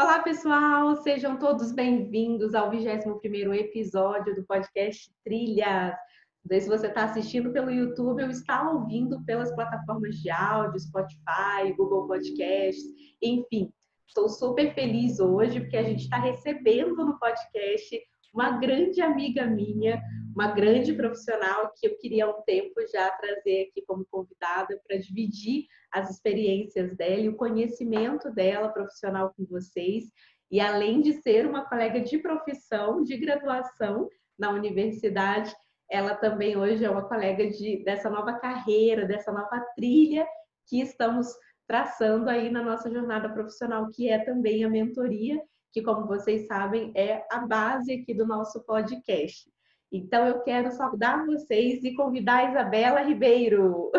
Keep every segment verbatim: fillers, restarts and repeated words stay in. Olá, pessoal! Sejam todos bem-vindos ao vigésimo primeiro episódio do podcast Trilhas. Não sei se você está assistindo pelo YouTube ou está ouvindo pelas plataformas de áudio, Spotify, Google Podcasts, enfim. Estou super feliz hoje porque a gente está recebendo no podcast uma grande amiga minha, uma grande profissional que eu queria há um tempo já trazer aqui como convidada para dividir as experiências dela e o conhecimento dela profissional com vocês. E além de ser uma colega de profissão, de graduação na universidade, ela também hoje é uma colega de, dessa nova carreira, dessa nova trilha que estamos traçando aí na nossa jornada profissional, que é também a mentoria, que, como vocês sabem, é a base aqui do nosso podcast. Então, eu quero saudar vocês e convidar a Isabela Ribeiro.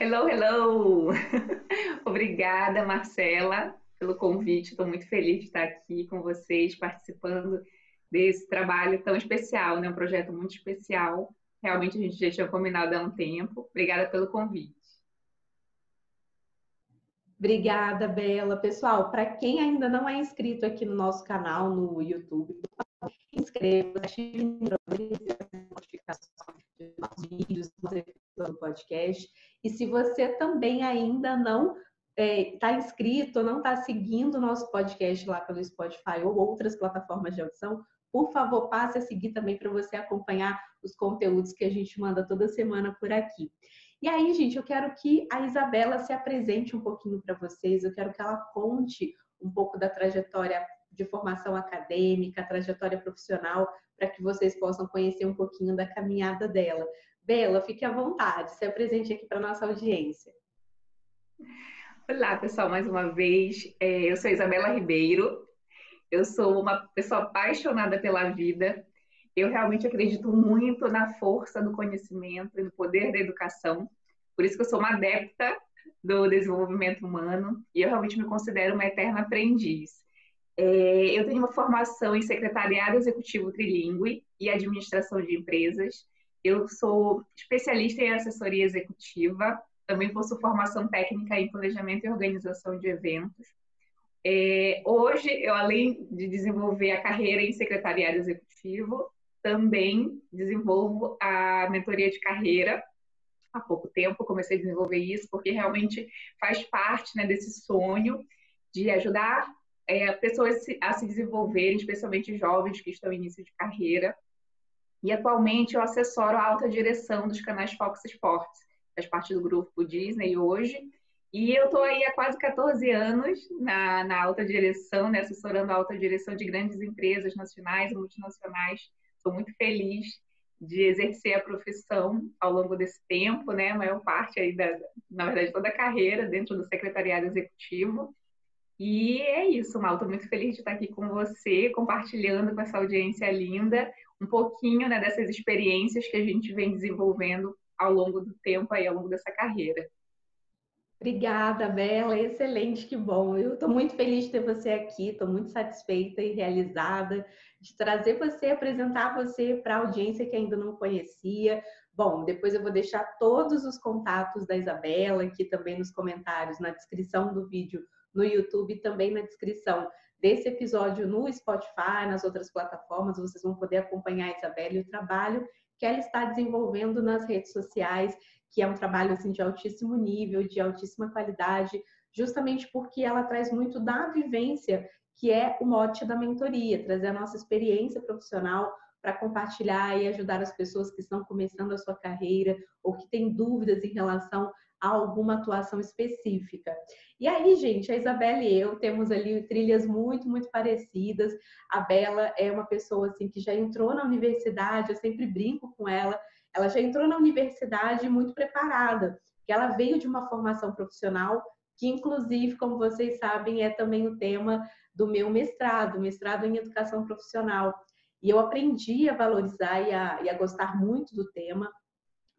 Hello, hello! Obrigada, Marcela, pelo convite. Estou muito feliz de estar aqui com vocês, participando desse trabalho tão especial, né? Um projeto muito especial. Realmente, a gente já tinha combinado há um tempo. Obrigada pelo convite. Obrigada, Bela. Pessoal, para quem ainda não é inscrito aqui no nosso canal, no YouTube, inscreva-se, notificações dos nossos vídeos, do podcast. E se você também ainda não está é, inscrito ou não está seguindo o nosso podcast lá pelo Spotify ou outras plataformas de audição, por favor, passe a seguir também para você acompanhar os conteúdos que a gente manda toda semana por aqui. E aí, gente, eu quero que a Isabela se apresente um pouquinho para vocês, eu quero que ela conte um pouco da trajetória de formação acadêmica, trajetória profissional, para que vocês possam conhecer um pouquinho da caminhada dela. Bela, fique à vontade, se apresente aqui para a nossa audiência. Olá, pessoal, mais uma vez. Eu sou a Isabela Ribeiro, eu sou uma pessoa apaixonada pela vida. Eu realmente acredito muito na força do conhecimento e no poder da educação. Por isso que eu sou uma adepta do desenvolvimento humano e eu realmente me considero uma eterna aprendiz. É, eu tenho uma formação em secretariado executivo trilingüe e administração de empresas. Eu sou especialista em assessoria executiva. Também possuo formação técnica em planejamento e organização de eventos. É, hoje, eu além de desenvolver a carreira em secretariado executivo, também desenvolvo a mentoria de carreira. Há pouco tempo comecei a desenvolver isso, porque realmente faz parte, né, desse sonho de ajudar é, pessoas a se desenvolverem, especialmente jovens que estão em início de carreira. E atualmente eu assessoro a alta direção dos canais Fox Sports, faz parte do grupo Disney hoje. E eu estou aí há quase quatorze anos na, na alta direção, né, assessorando a alta direção de grandes empresas nacionais e multinacionais. Estou muito feliz de exercer a profissão ao longo desse tempo, né? A maior parte aí da, na verdade, toda a carreira dentro do secretariado executivo. E é isso, Mal. Estou muito feliz de estar aqui com você, compartilhando com essa audiência linda um pouquinho, né, dessas experiências que a gente vem desenvolvendo ao longo do tempo, aí, ao longo dessa carreira. Obrigada, Bela. Excelente, que bom. Eu estou muito feliz de ter você aqui, estou muito satisfeita e realizada de trazer você, apresentar você para a audiência que ainda não conhecia. Bom, depois eu vou deixar todos os contatos da Isabela aqui também nos comentários, na descrição do vídeo no YouTube, também na descrição desse episódio no Spotify, nas outras plataformas, vocês vão poder acompanhar a Isabela e o trabalho que ela está desenvolvendo nas redes sociais, que é um trabalho assim, de altíssimo nível, de altíssima qualidade, justamente porque ela traz muito da vivência, que é o mote da mentoria, trazer a nossa experiência profissional para compartilhar e ajudar as pessoas que estão começando a sua carreira ou que têm dúvidas em relação a alguma atuação específica. E aí, gente, a Isabela e eu temos ali trilhas muito, muito parecidas. A Bela é uma pessoa assim que já entrou na universidade, eu sempre brinco com ela, ela já entrou na universidade muito preparada, que ela veio de uma formação profissional que, inclusive, como vocês sabem, é também o tema do meu mestrado, mestrado em educação profissional. E eu aprendi a valorizar e a, e a gostar muito do tema,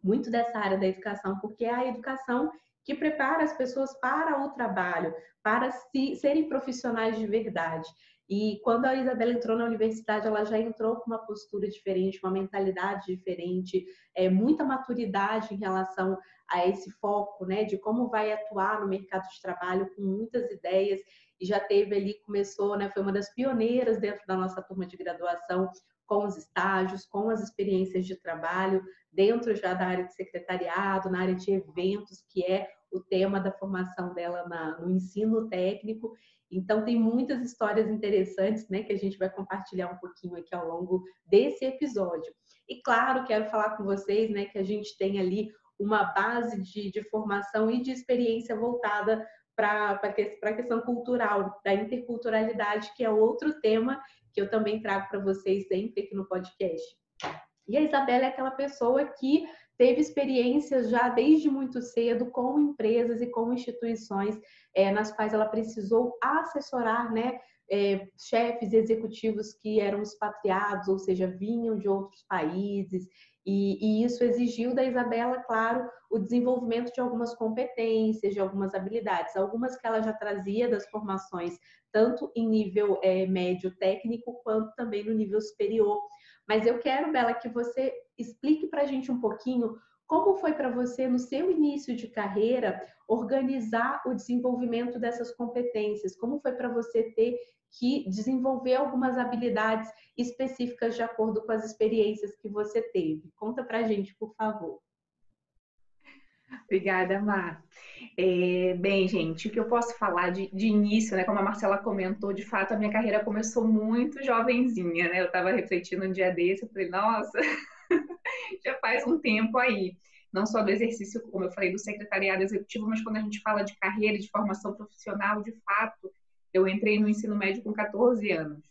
muito dessa área da educação, porque é a educação que prepara as pessoas para o trabalho, para se, serem profissionais de verdade. E quando a Isabela entrou na universidade, ela já entrou com uma postura diferente, uma mentalidade diferente, é, muita maturidade em relação a esse foco, né, de como vai atuar no mercado de trabalho, com muitas ideias, e já teve ali, começou, né, foi uma das pioneiras dentro da nossa turma de graduação, com os estágios, com as experiências de trabalho, dentro já da área de secretariado, na área de eventos, que é o tema da formação dela na, no ensino técnico. Então, tem muitas histórias interessantes, né, que a gente vai compartilhar um pouquinho aqui ao longo desse episódio. E, claro, quero falar com vocês, né, que a gente tem ali uma base de, de formação e de experiência voltada para a questão cultural, da interculturalidade, que é outro tema que eu também trago para vocês sempre aqui no podcast. E a Isabela é aquela pessoa que teve experiências já desde muito cedo com empresas e com instituições é, nas quais ela precisou assessorar, né, é, chefes executivos que eram expatriados, ou seja, vinham de outros países. E, e isso exigiu da Isabela, claro, o desenvolvimento de algumas competências, de algumas habilidades, algumas que ela já trazia das formações, tanto em nível é, médio técnico, quanto também no nível superior. Mas eu quero, Bela, que você explique para a gente um pouquinho como foi para você, no seu início de carreira, organizar o desenvolvimento dessas competências, como foi para você ter que desenvolver algumas habilidades específicas de acordo com as experiências que você teve. Conta pra gente, por favor. Obrigada, Mar. É, bem, gente, o que eu posso falar de, de início, né? Como a Marcela comentou, de fato, a minha carreira começou muito jovenzinha, né? Eu estava refletindo um dia desse, eu falei, nossa, já faz um tempo aí. Não só do exercício, como eu falei, do secretariado executivo, mas quando a gente fala de carreira, de formação profissional, de fato, eu entrei no ensino médio com catorze anos.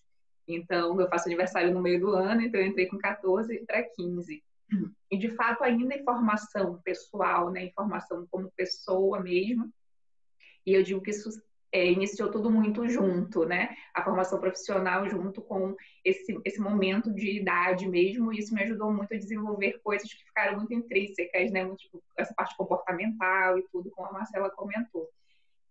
Então, eu faço aniversário no meio do ano, então eu entrei com catorze para quinze. E, de fato, ainda em formação pessoal, né, em formação como pessoa mesmo. E eu digo que isso é, iniciou tudo muito junto, né? A formação profissional junto com esse, esse momento de idade mesmo. E isso me ajudou muito a desenvolver coisas que ficaram muito intrínsecas, né? Muito, tipo, essa parte comportamental e tudo, como a Marcela comentou.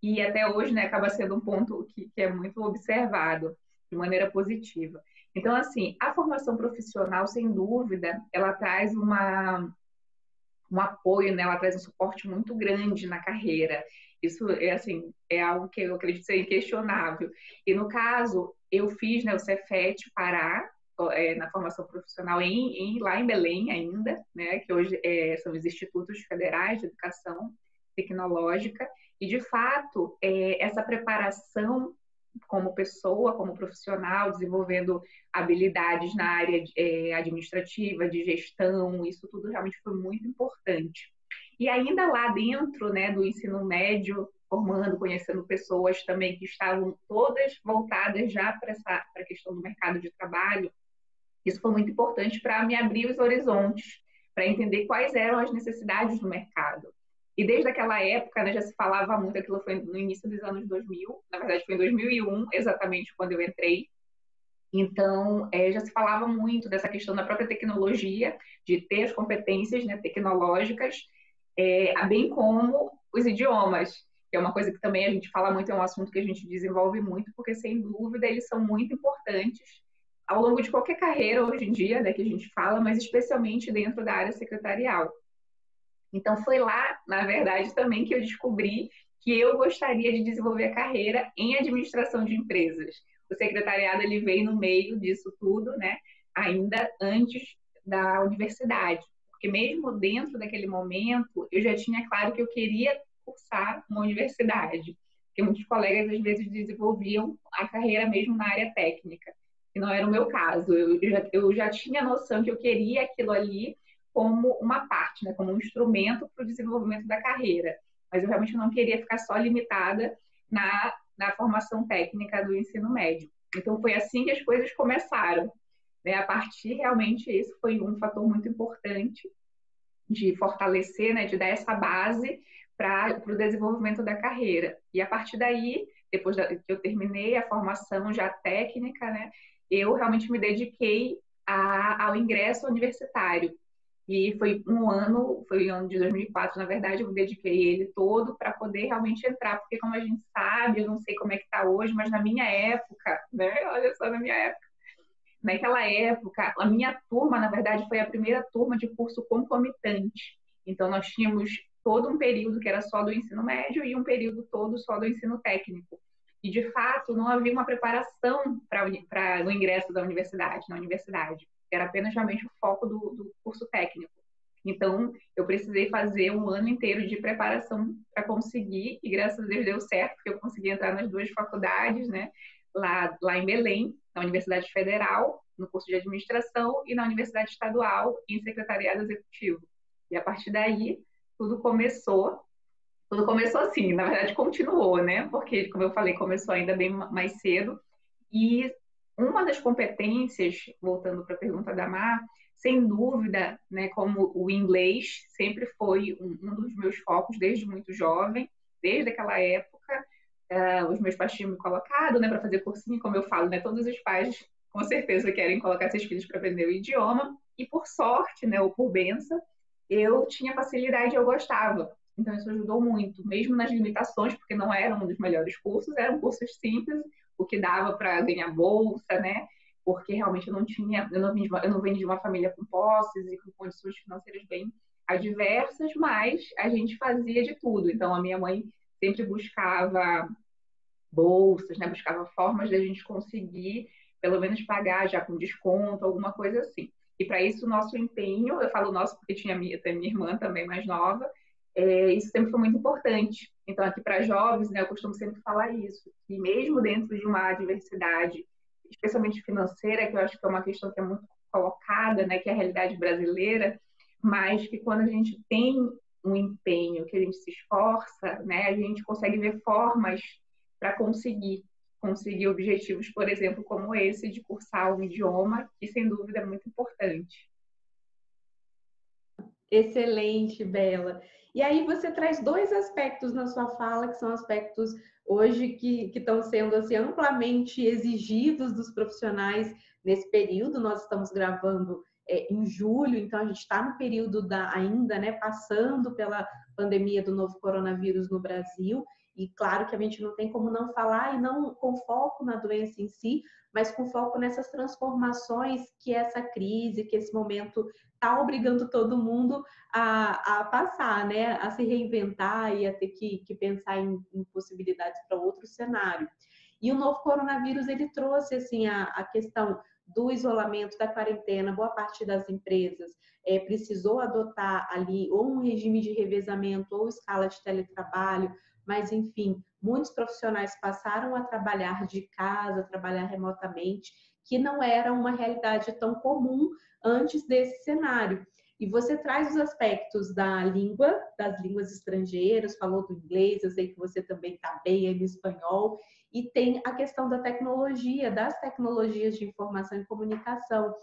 E até hoje, né, acaba sendo um ponto que, que é muito observado de maneira positiva. Então, assim, a formação profissional, sem dúvida, ela traz uma, um apoio, né, ela traz um suporte muito grande na carreira. Isso é, assim, é algo que eu acredito ser inquestionável. E, no caso, eu fiz, né, o Cefet Pará, é, na formação profissional, em, em, lá em Belém ainda, né, que hoje é, são os Institutos Federais de Educação Tecnológica. E, de fato, é, essa preparação como pessoa, como profissional, desenvolvendo habilidades na área é, administrativa, de gestão, isso tudo realmente foi muito importante. E ainda lá dentro, né, do ensino médio, formando, conhecendo pessoas também que estavam todas voltadas já para essa, para a questão do mercado de trabalho, isso foi muito importante para me abrir os horizontes, para entender quais eram as necessidades do mercado. E desde aquela época, né, já se falava muito, aquilo foi no início dos anos dois mil, na verdade foi em dois mil e um, exatamente quando eu entrei. Então, é, já se falava muito dessa questão da própria tecnologia, de ter as competências, né, tecnológicas, é, bem como os idiomas, que é uma coisa que também a gente fala muito, é um assunto que a gente desenvolve muito, porque sem dúvida eles são muito importantes ao longo de qualquer carreira hoje em dia, né, que a gente fala, mas especialmente dentro da área secretarial. Então, foi lá, na verdade, também que eu descobri que eu gostaria de desenvolver a carreira em administração de empresas. O secretariado, ele veio no meio disso tudo, né? Ainda antes da universidade. Porque mesmo dentro daquele momento, eu já tinha claro que eu queria cursar uma universidade. Porque muitos colegas, às vezes, desenvolviam a carreira mesmo na área técnica. E não era o meu caso. Eu já, eu já tinha noção que eu queria aquilo ali, como uma parte, né, como um instrumento para o desenvolvimento da carreira. Mas eu realmente não queria ficar só limitada na, na formação técnica do ensino médio. Então, foi assim que as coisas começaram, né? A partir, realmente, esse foi um fator muito importante de fortalecer, né, de dar essa base para o desenvolvimento da carreira. E a partir daí, depois da, que eu terminei a formação já técnica, né, eu realmente me dediquei a, ao ingresso universitário. E foi um ano, foi o ano de dois mil e quatro, na verdade, eu dediquei ele todo para poder realmente entrar, porque como a gente sabe, eu não sei como é que está hoje, mas na minha época, né, olha só, na minha época, naquela época, a minha turma, na verdade, foi a primeira turma de curso concomitante. Então, nós tínhamos todo um período que era só do ensino médio e um período todo só do ensino técnico. E, de fato, não havia uma preparação para o ingresso da universidade, na universidade. Era apenas realmente o foco do, do curso técnico. Então, eu precisei fazer um ano inteiro de preparação para conseguir, e graças a Deus deu certo, porque eu consegui entrar nas duas faculdades, né? Lá, lá em Belém, na Universidade Federal, no curso de administração, e na Universidade Estadual, em secretariado executivo. E a partir daí, tudo começou, tudo começou assim, na verdade continuou, né? Porque, como eu falei, começou ainda bem mais cedo. E uma das competências, voltando para a pergunta da Mar, sem dúvida, né, como o inglês sempre foi um, um dos meus focos desde muito jovem, desde aquela época, uh, os meus pais tinham me colocado, né, para fazer cursinho, como eu falo, né, todos os pais com certeza querem colocar seus filhos para aprender o idioma, e por sorte, né, ou por benção, eu tinha facilidade e eu gostava. Então, isso ajudou muito, mesmo nas limitações, porque não era um dos melhores cursos, eram cursos simples, o que dava para ganhar bolsa, né? Porque realmente eu não tinha, eu não, vim de uma, eu não venho de uma família com posses e com condições financeiras bem adversas, mas a gente fazia de tudo. Então, a minha mãe sempre buscava bolsas, né? Buscava formas de a gente conseguir, pelo menos, pagar já com desconto, alguma coisa assim. E para isso, o nosso empenho, eu falo nosso porque tinha minha, minha irmã também mais nova, É, isso sempre foi muito importante. Então, aqui para jovens, né, eu costumo sempre falar isso, que mesmo dentro de uma adversidade, especialmente financeira, que eu acho que é uma questão que é muito colocada, né, que é a realidade brasileira, mas que quando a gente tem um empenho, que a gente se esforça, né, a gente consegue ver formas para conseguir, conseguir objetivos, por exemplo, como esse de cursar um idioma, que sem dúvida é muito importante. Excelente, Bela. E aí você traz dois aspectos na sua fala, que são aspectos hoje que, que estão sendo assim, amplamente exigidos dos profissionais nesse período. Nós estamos gravando é, em julho, então a gente está no período da, ainda, né, passando pela pandemia do novo coronavírus no Brasil. E claro que a gente não tem como não falar, e não com foco na doença em si, mas com foco nessas transformações que essa crise, que esse momento está obrigando todo mundo a, a passar, né? A se reinventar e a ter que, que pensar em, em possibilidades para outro cenário. E o novo coronavírus, ele trouxe assim, a, a questão do isolamento, da quarentena. Boa parte das empresas é, precisou adotar ali ou um regime de revezamento ou escala de teletrabalho, mas enfim, muitos profissionais passaram a trabalhar de casa, a trabalhar remotamente, que não era uma realidade tão comum antes desse cenário. E você traz os aspectos da língua, das línguas estrangeiras, falou do inglês, eu sei que você também está bem aí no espanhol, e tem a questão da tecnologia, das tecnologias de informação e comunicação,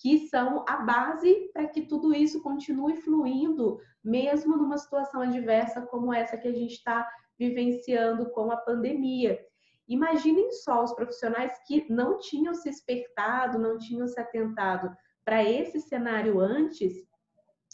que são a base para que tudo isso continue fluindo, mesmo numa situação adversa como essa que a gente está vivenciando com a pandemia. Imaginem só os profissionais que não tinham se espertado, não tinham se atentado para esse cenário antes,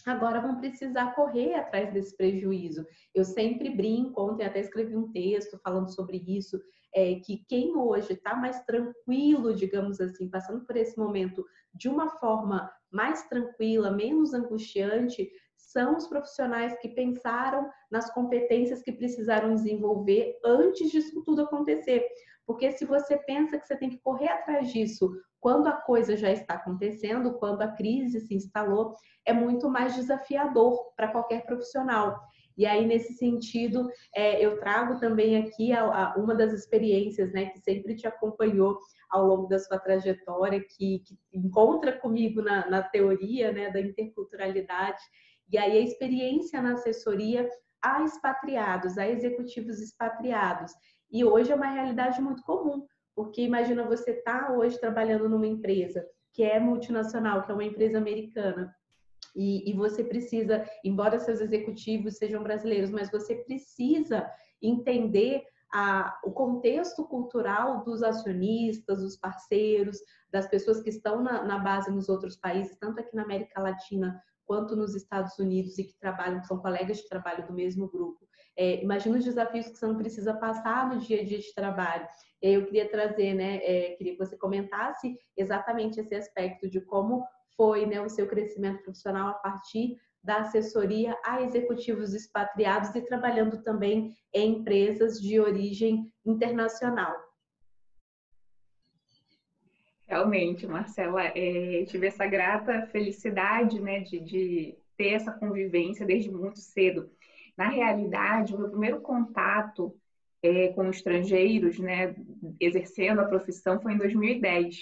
agora vão precisar correr atrás desse prejuízo. Eu sempre brinco, ontem até escrevi um texto falando sobre isso, é, que quem hoje está mais tranquilo, digamos assim, passando por esse momento de uma forma mais tranquila, menos angustiante, são os profissionais que pensaram nas competências que precisaram desenvolver antes disso tudo acontecer. Porque se você pensa que você tem que correr atrás disso quando a coisa já está acontecendo, quando a crise se instalou, é muito mais desafiador para qualquer profissional. E aí, nesse sentido, é, eu trago também aqui a, a, uma das experiências, né, que sempre te acompanhou ao longo da sua trajetória, que, que encontra comigo na, na teoria, né, da interculturalidade. E aí, a experiência na assessoria a expatriados, a executivos expatriados. E hoje é uma realidade muito comum, porque imagina você tá hoje trabalhando numa empresa que é multinacional, que é uma empresa americana, E, e você precisa, embora seus executivos sejam brasileiros, mas você precisa entender a, o contexto cultural dos acionistas, dos parceiros, das pessoas que estão na, na base nos outros países, tanto aqui na América Latina quanto nos Estados Unidos e que trabalham, são colegas de trabalho do mesmo grupo. É, imagina os desafios que você não precisa passar no dia a dia de trabalho. E aí eu queria trazer, né, é, queria que você comentasse exatamente esse aspecto de como foi, né, o seu crescimento profissional a partir da assessoria a executivos expatriados e trabalhando também em empresas de origem internacional. Realmente, Marcela, é, tive essa grata felicidade, né, de, de ter essa convivência desde muito cedo. Na realidade, o meu primeiro contato é, com estrangeiros, né, exercendo a profissão, foi em dois mil e dez.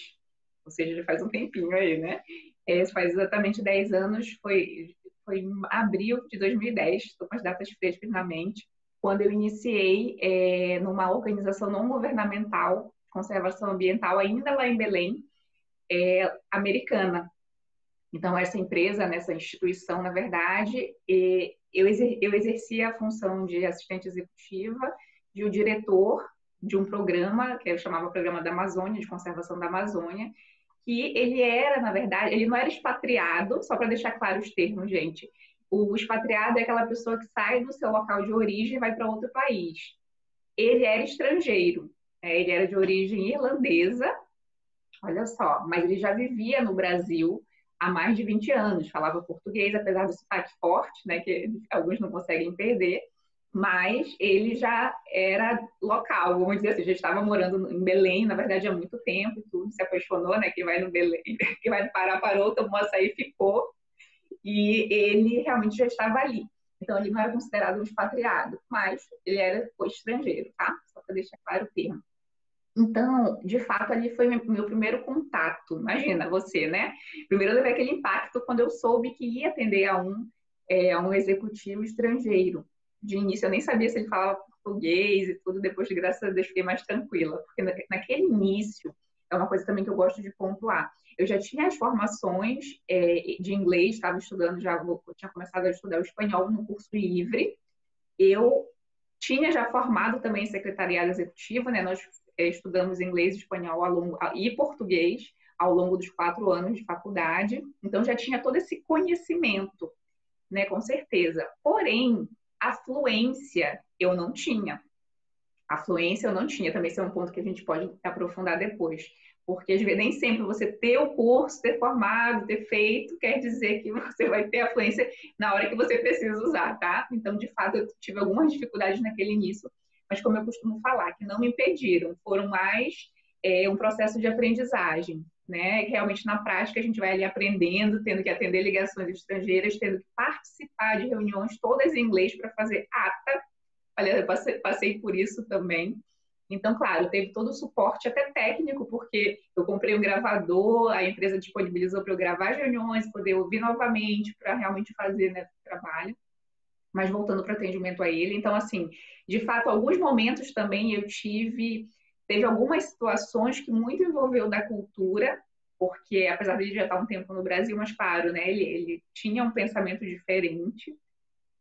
Ou seja, já faz um tempinho aí, né? É, faz exatamente dez anos, foi, foi em abril de dois mil e dez, estou com as datas frescas na mente, quando eu iniciei é, numa organização não governamental, Conservação Ambiental, ainda lá em Belém, é, americana. Então, essa empresa, nessa instituição, na verdade, é, eu, exer, eu exercia a função de assistente executiva de um diretor de um programa, que eu chamava Programa da Amazônia, de Conservação da Amazônia, que ele era, na verdade, ele não era expatriado, só para deixar claro os termos, gente. O expatriado é aquela pessoa que sai do seu local de origem e vai para outro país. Ele era estrangeiro. Ele era de origem irlandesa, olha só, mas ele já vivia no Brasil há mais de vinte anos, falava português, apesar do sotaque forte, né, que alguns não conseguem perder, mas ele já era local, vamos dizer assim, já estava morando em Belém, na verdade há muito tempo, tudo, se apaixonou, né, quem vai no Belém, quem vai no Pará, parou, tomou açaí, ficou, e ele realmente já estava ali. Então, ele não era considerado um expatriado, mas ele era estrangeiro, tá? Só para deixar claro o termo. Então, de fato, ali foi meu primeiro contato. Imagina você, né? Primeiro eu levei aquele impacto quando eu soube que ia atender a um, é, a um executivo estrangeiro. De início, eu nem sabia se ele falava português e tudo. Depois, de graças a Deus, fiquei mais tranquila. Porque naquele início, é uma coisa também que eu gosto de pontuar. Eu já tinha as formações é, de inglês, estava estudando, já vou, tinha começado a estudar o espanhol no curso livre. Eu tinha já formado também secretariado executivo, né? Nós é, estudamos inglês, espanhol ao longo, e português ao longo dos quatro anos de faculdade. Então, já tinha todo esse conhecimento, né? Com certeza. Porém, a fluência eu não tinha. A fluência eu não tinha, também esse é um ponto que a gente pode aprofundar depois. Porque às vezes, nem sempre você ter o curso, ter formado, ter feito, quer dizer que você vai ter a fluência na hora que você precisa usar, tá? Então, de fato, eu tive algumas dificuldades naquele início, mas como eu costumo falar, que não me impediram, foram mais é, um processo de aprendizagem, né? Realmente, na prática, a gente vai ali aprendendo, tendo que atender ligações estrangeiras, tendo que participar de reuniões todas em inglês para fazer ata. Olha, eu passei, passei por isso também. Então, claro, teve todo o suporte até técnico, porque eu comprei um gravador, a empresa disponibilizou para eu gravar as reuniões, poder ouvir novamente, para realmente fazer, né, o trabalho. Mas voltando para o atendimento a ele. Então, assim, de fato, alguns momentos também eu tive... Teve algumas situações que muito envolveu da cultura, porque apesar dele já estar um tempo no Brasil, mas claro, né, ele, ele tinha um pensamento diferente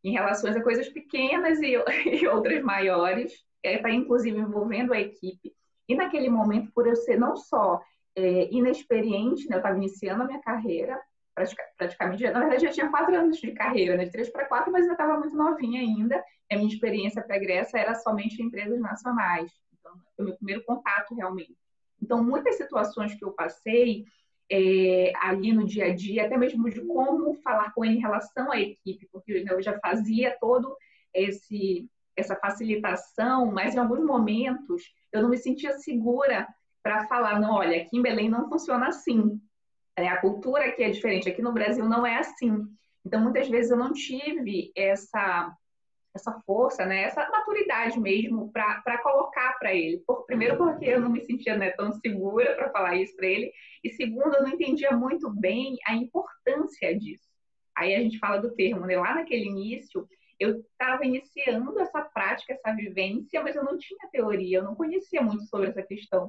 em relação a coisas pequenas e, e outras maiores, está inclusive envolvendo a equipe. E naquele momento, por eu ser não só é, inexperiente, né, eu estava iniciando a minha carreira, pratica, praticamente, na verdade já tinha quatro anos de carreira, né, de três para quatro, mas eu estava muito novinha ainda, e a minha experiência pregressa era somente em empresas nacionais. Então, foi o meu primeiro contato realmente. Então, muitas situações que eu passei, É, ali no dia a dia, até mesmo de como falar com ele em relação à equipe, porque eu já fazia todo esse essa facilitação, mas em alguns momentos eu não me sentia segura para falar, não, olha, aqui em Belém não funciona assim, é, a cultura aqui é diferente, aqui no Brasil não é assim. Então, muitas vezes eu não tive essa essa força, né, essa maturidade mesmo para colocar para ele. Por, primeiro porque eu não me sentia, né, tão segura para falar isso para ele, e segundo, eu não entendia muito bem a importância disso. Aí a gente fala do termo, né? Lá naquele início, eu estava iniciando essa prática, essa vivência, mas eu não tinha teoria, eu não conhecia muito sobre essa questão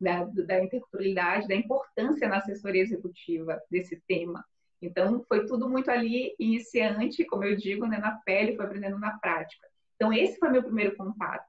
da, da interculturalidade, da importância na assessoria executiva desse tema. Então, foi tudo muito ali iniciante, como eu digo, né, na pele, foi aprendendo na prática. Então, esse foi meu primeiro contato.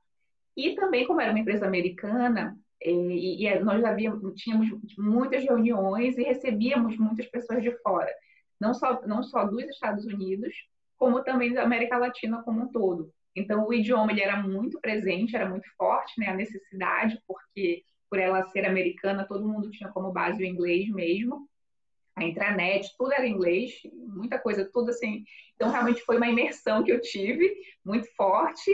E também, como era uma empresa americana, e, e nós havíamos, tínhamos muitas reuniões e recebíamos muitas pessoas de fora. não só, não só dos Estados Unidos, como também da América Latina como um todo. Então, o idioma ele era muito presente, era muito forte, né? A necessidade, porque por ela ser americana, todo mundo tinha como base o inglês mesmo. A intranet, tudo era inglês, muita coisa, tudo assim. Então, realmente foi uma imersão que eu tive, muito forte,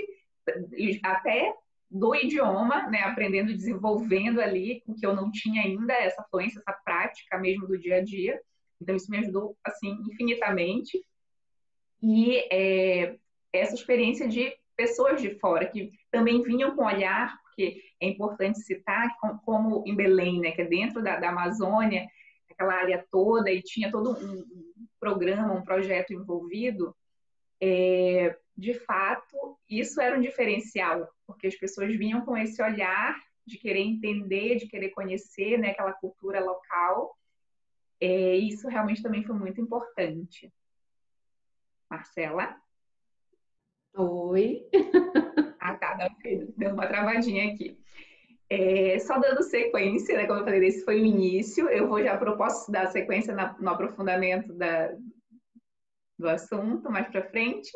até do idioma, né? Aprendendo, desenvolvendo ali, o que eu não tinha ainda, essa fluência, essa prática mesmo do dia a dia. Então, isso me ajudou, assim, infinitamente. E é, essa experiência de pessoas de fora, que também vinham com olhar, porque é importante citar, como em Belém, né? Que é dentro da, da Amazônia, aquela área toda, e tinha todo um programa, um projeto envolvido, é, de fato, isso era um diferencial, porque as pessoas vinham com esse olhar de querer entender, de querer conhecer, né? Aquela cultura local. É, isso realmente também foi muito importante. Marcela? Oi! Ah, tá, deu uma travadinha aqui. É, só dando sequência, né, como eu falei, esse foi o início, eu vou já proposto dar sequência na, no aprofundamento da, do assunto mais para frente.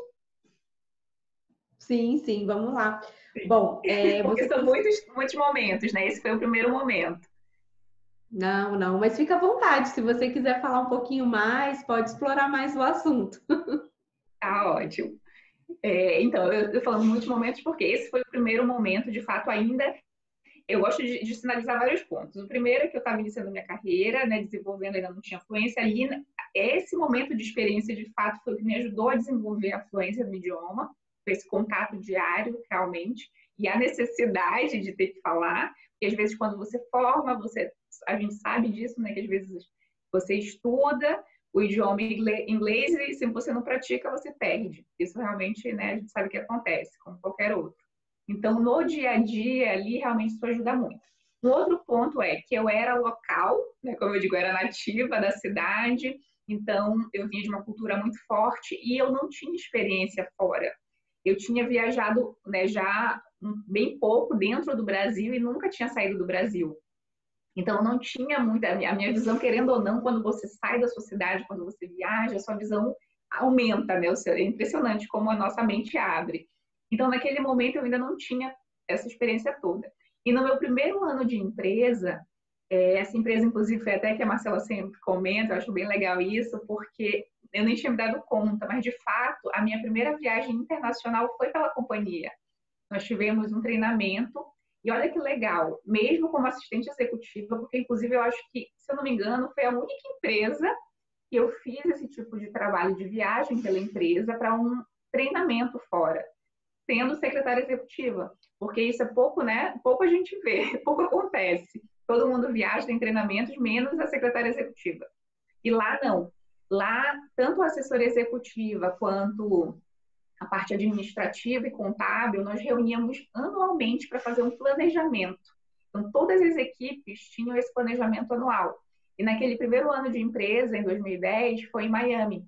Sim, sim, vamos lá. Sim. Bom, é, porque você... são muitos, muitos momentos, né? Esse foi o primeiro momento. Não, não, mas fica à vontade. Se você quiser falar um pouquinho mais, pode explorar mais o assunto. Tá ótimo. É, então, eu estou falando muitos momentos porque esse foi o primeiro momento, de fato, ainda... Eu gosto de, de sinalizar vários pontos. O primeiro é que eu estava iniciando minha carreira, né, desenvolvendo, ainda não tinha fluência. Ali, esse momento de experiência, de fato, foi o que me ajudou a desenvolver a fluência no idioma, esse contato diário, realmente, e a necessidade de ter que falar. Porque, às vezes, quando você forma, você... A gente sabe disso, né? Que às vezes você estuda o idioma inglês e se você não pratica, você perde. Isso realmente, né? A gente sabe que acontece, como qualquer outro. Então, no dia a dia ali, realmente isso ajuda muito. Um outro ponto é que eu era local, né? Como eu digo, eu era nativa da cidade. Então, eu vinha de uma cultura muito forte e eu não tinha experiência fora. Eu tinha viajado, né, já bem pouco dentro do Brasil e nunca tinha saído do Brasil. Então, não tinha muita... A minha visão, querendo ou não, quando você sai da sua cidade, quando você viaja, a sua visão aumenta, né? É impressionante como a nossa mente abre. Então, naquele momento, eu ainda não tinha essa experiência toda. E no meu primeiro ano de empresa, é, essa empresa, inclusive, foi até que a Marcela sempre comenta, eu acho bem legal isso, porque eu nem tinha me dado conta, mas, de fato, a minha primeira viagem internacional foi pela companhia. Nós tivemos um treinamento. E olha que legal, mesmo como assistente executiva, porque inclusive eu acho que, se eu não me engano, foi a única empresa que eu fiz esse tipo de trabalho de viagem pela empresa para um treinamento fora, sendo secretária executiva, porque isso é pouco, né? Pouco a gente vê, pouco acontece. Todo mundo viaja em treinamentos, menos a secretária executiva. E lá não. Lá, tanto a assessora executiva quanto... a parte administrativa e contábil, nós reuníamos anualmente para fazer um planejamento. Então, todas as equipes tinham esse planejamento anual. E naquele primeiro ano de empresa, em dois mil e dez, foi em Miami.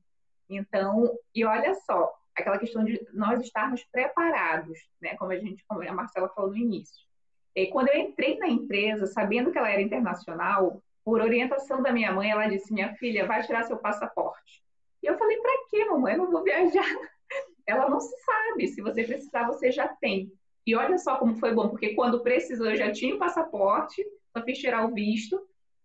Então, e olha só, aquela questão de nós estarmos preparados, né? Como a gente, como a Marcela falou no início. E quando eu entrei na empresa, sabendo que ela era internacional, por orientação da minha mãe, ela disse, minha filha, vai tirar seu passaporte. E eu falei, para quê, mamãe? Eu não vou viajar. Ela não se sabe, se você precisar, você já tem. E olha só como foi bom, porque quando precisou, eu já tinha o passaporte, só fiz tirar o visto,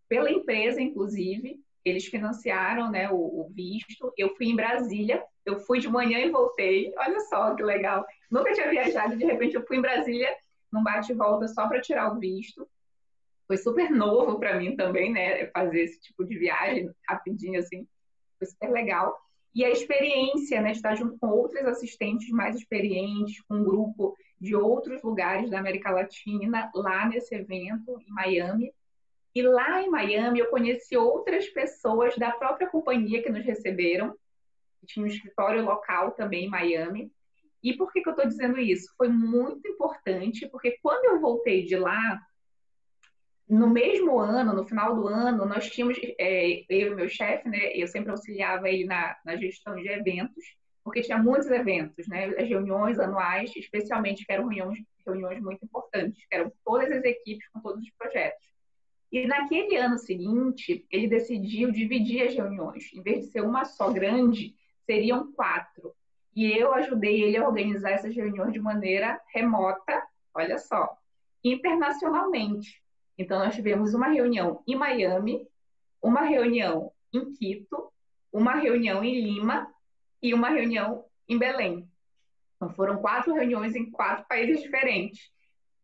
pela empresa, inclusive, eles financiaram, né, o, o visto. Eu fui em Brasília, eu fui de manhã e voltei, olha só que legal. Nunca tinha viajado, de repente eu fui em Brasília, num bate e volta só para tirar o visto. Foi super novo para mim também, né, fazer esse tipo de viagem rapidinho, assim, foi super legal. E a experiência, né, estar junto com outros assistentes mais experientes, com um grupo de outros lugares da América Latina, lá nesse evento, em Miami. E lá em Miami eu conheci outras pessoas da própria companhia que nos receberam, que tinha um escritório local também em Miami. E por que que eu estou dizendo isso? Foi muito importante, porque quando eu voltei de lá, no mesmo ano, no final do ano, nós tínhamos, é, eu e meu chefe, né, eu sempre auxiliava ele na, na gestão de eventos, porque tinha muitos eventos, né, as reuniões anuais, especialmente que eram reuniões, reuniões muito importantes, que eram todas as equipes com todos os projetos. E naquele ano seguinte, ele decidiu dividir as reuniões. Em vez de ser uma só grande, seriam quatro. E eu ajudei ele a organizar essas reuniões de maneira remota, olha só, internacionalmente. Então, nós tivemos uma reunião em Miami, uma reunião em Quito, uma reunião em Lima e uma reunião em Belém. Então, foram quatro reuniões em quatro países diferentes.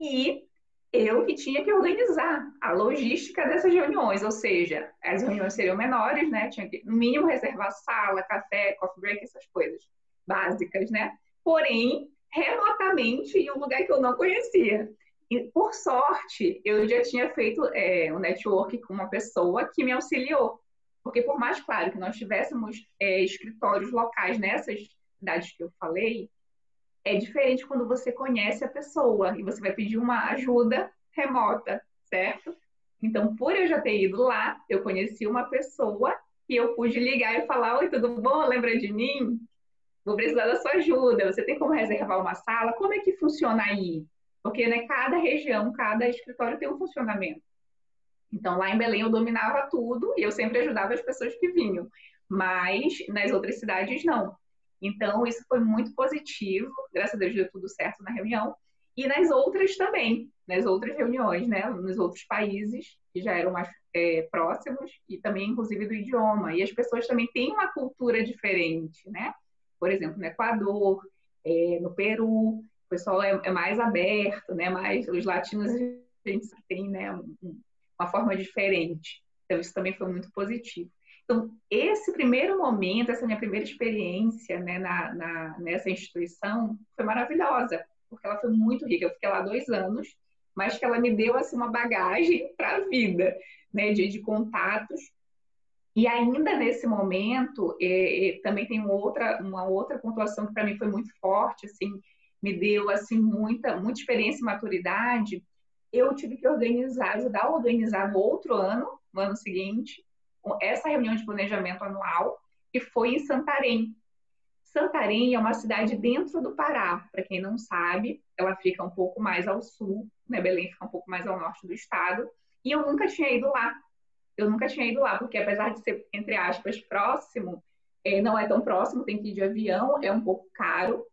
E eu que tinha que organizar a logística dessas reuniões, ou seja, as reuniões seriam menores, né? Tinha que, no mínimo, reservar sala, café, coffee break, essas coisas básicas, né? Porém, remotamente, em um lugar que eu não conhecia. E, por sorte, eu já tinha feito é, um network com uma pessoa que me auxiliou. Porque, por mais claro que nós tivéssemos é, escritórios locais nessas cidades que eu falei, é diferente quando você conhece a pessoa e você vai pedir uma ajuda remota, certo? Então, por eu já ter ido lá, eu conheci uma pessoa e eu pude ligar e falar: "Oi, tudo bom? Lembra de mim? Vou precisar da sua ajuda. Você tem como reservar uma sala? Como é que funciona aí?" Porque, né, cada região, cada escritório tem um funcionamento. Então, lá em Belém eu dominava tudo e eu sempre ajudava as pessoas que vinham. Mas nas outras cidades, não. Então, isso foi muito positivo. Graças a Deus deu tudo certo na reunião. E nas outras também. Nas outras reuniões, né? Nos outros países que já eram mais é, próximos. E também, inclusive, do idioma. E as pessoas também têm uma cultura diferente, né? Por exemplo, no Equador, é, no Peru... O pessoal é, é mais aberto, né? Mas os latinos, a gente tem, né, uma forma diferente. Então, isso também foi muito positivo. Então, esse primeiro momento, essa minha primeira experiência, né, na, na, nessa instituição, foi maravilhosa, porque ela foi muito rica. Eu fiquei lá dois anos, mas que ela me deu, assim, uma bagagem para a vida, né, de, de contatos. E ainda nesse momento, é, é, também tem uma outra, uma outra pontuação que para mim foi muito forte, assim, me deu, assim, muita, muita experiência e maturidade. Eu tive que organizar, ajudar a organizar no outro ano, no ano seguinte, essa reunião de planejamento anual, que foi em Santarém. Santarém é uma cidade dentro do Pará, para quem não sabe, ela fica um pouco mais ao sul, né? Belém fica um pouco mais ao norte do estado, e eu nunca tinha ido lá. Eu nunca tinha ido lá, porque apesar de ser, entre aspas, próximo, é, não é tão próximo, tem que ir de avião, é um pouco caro.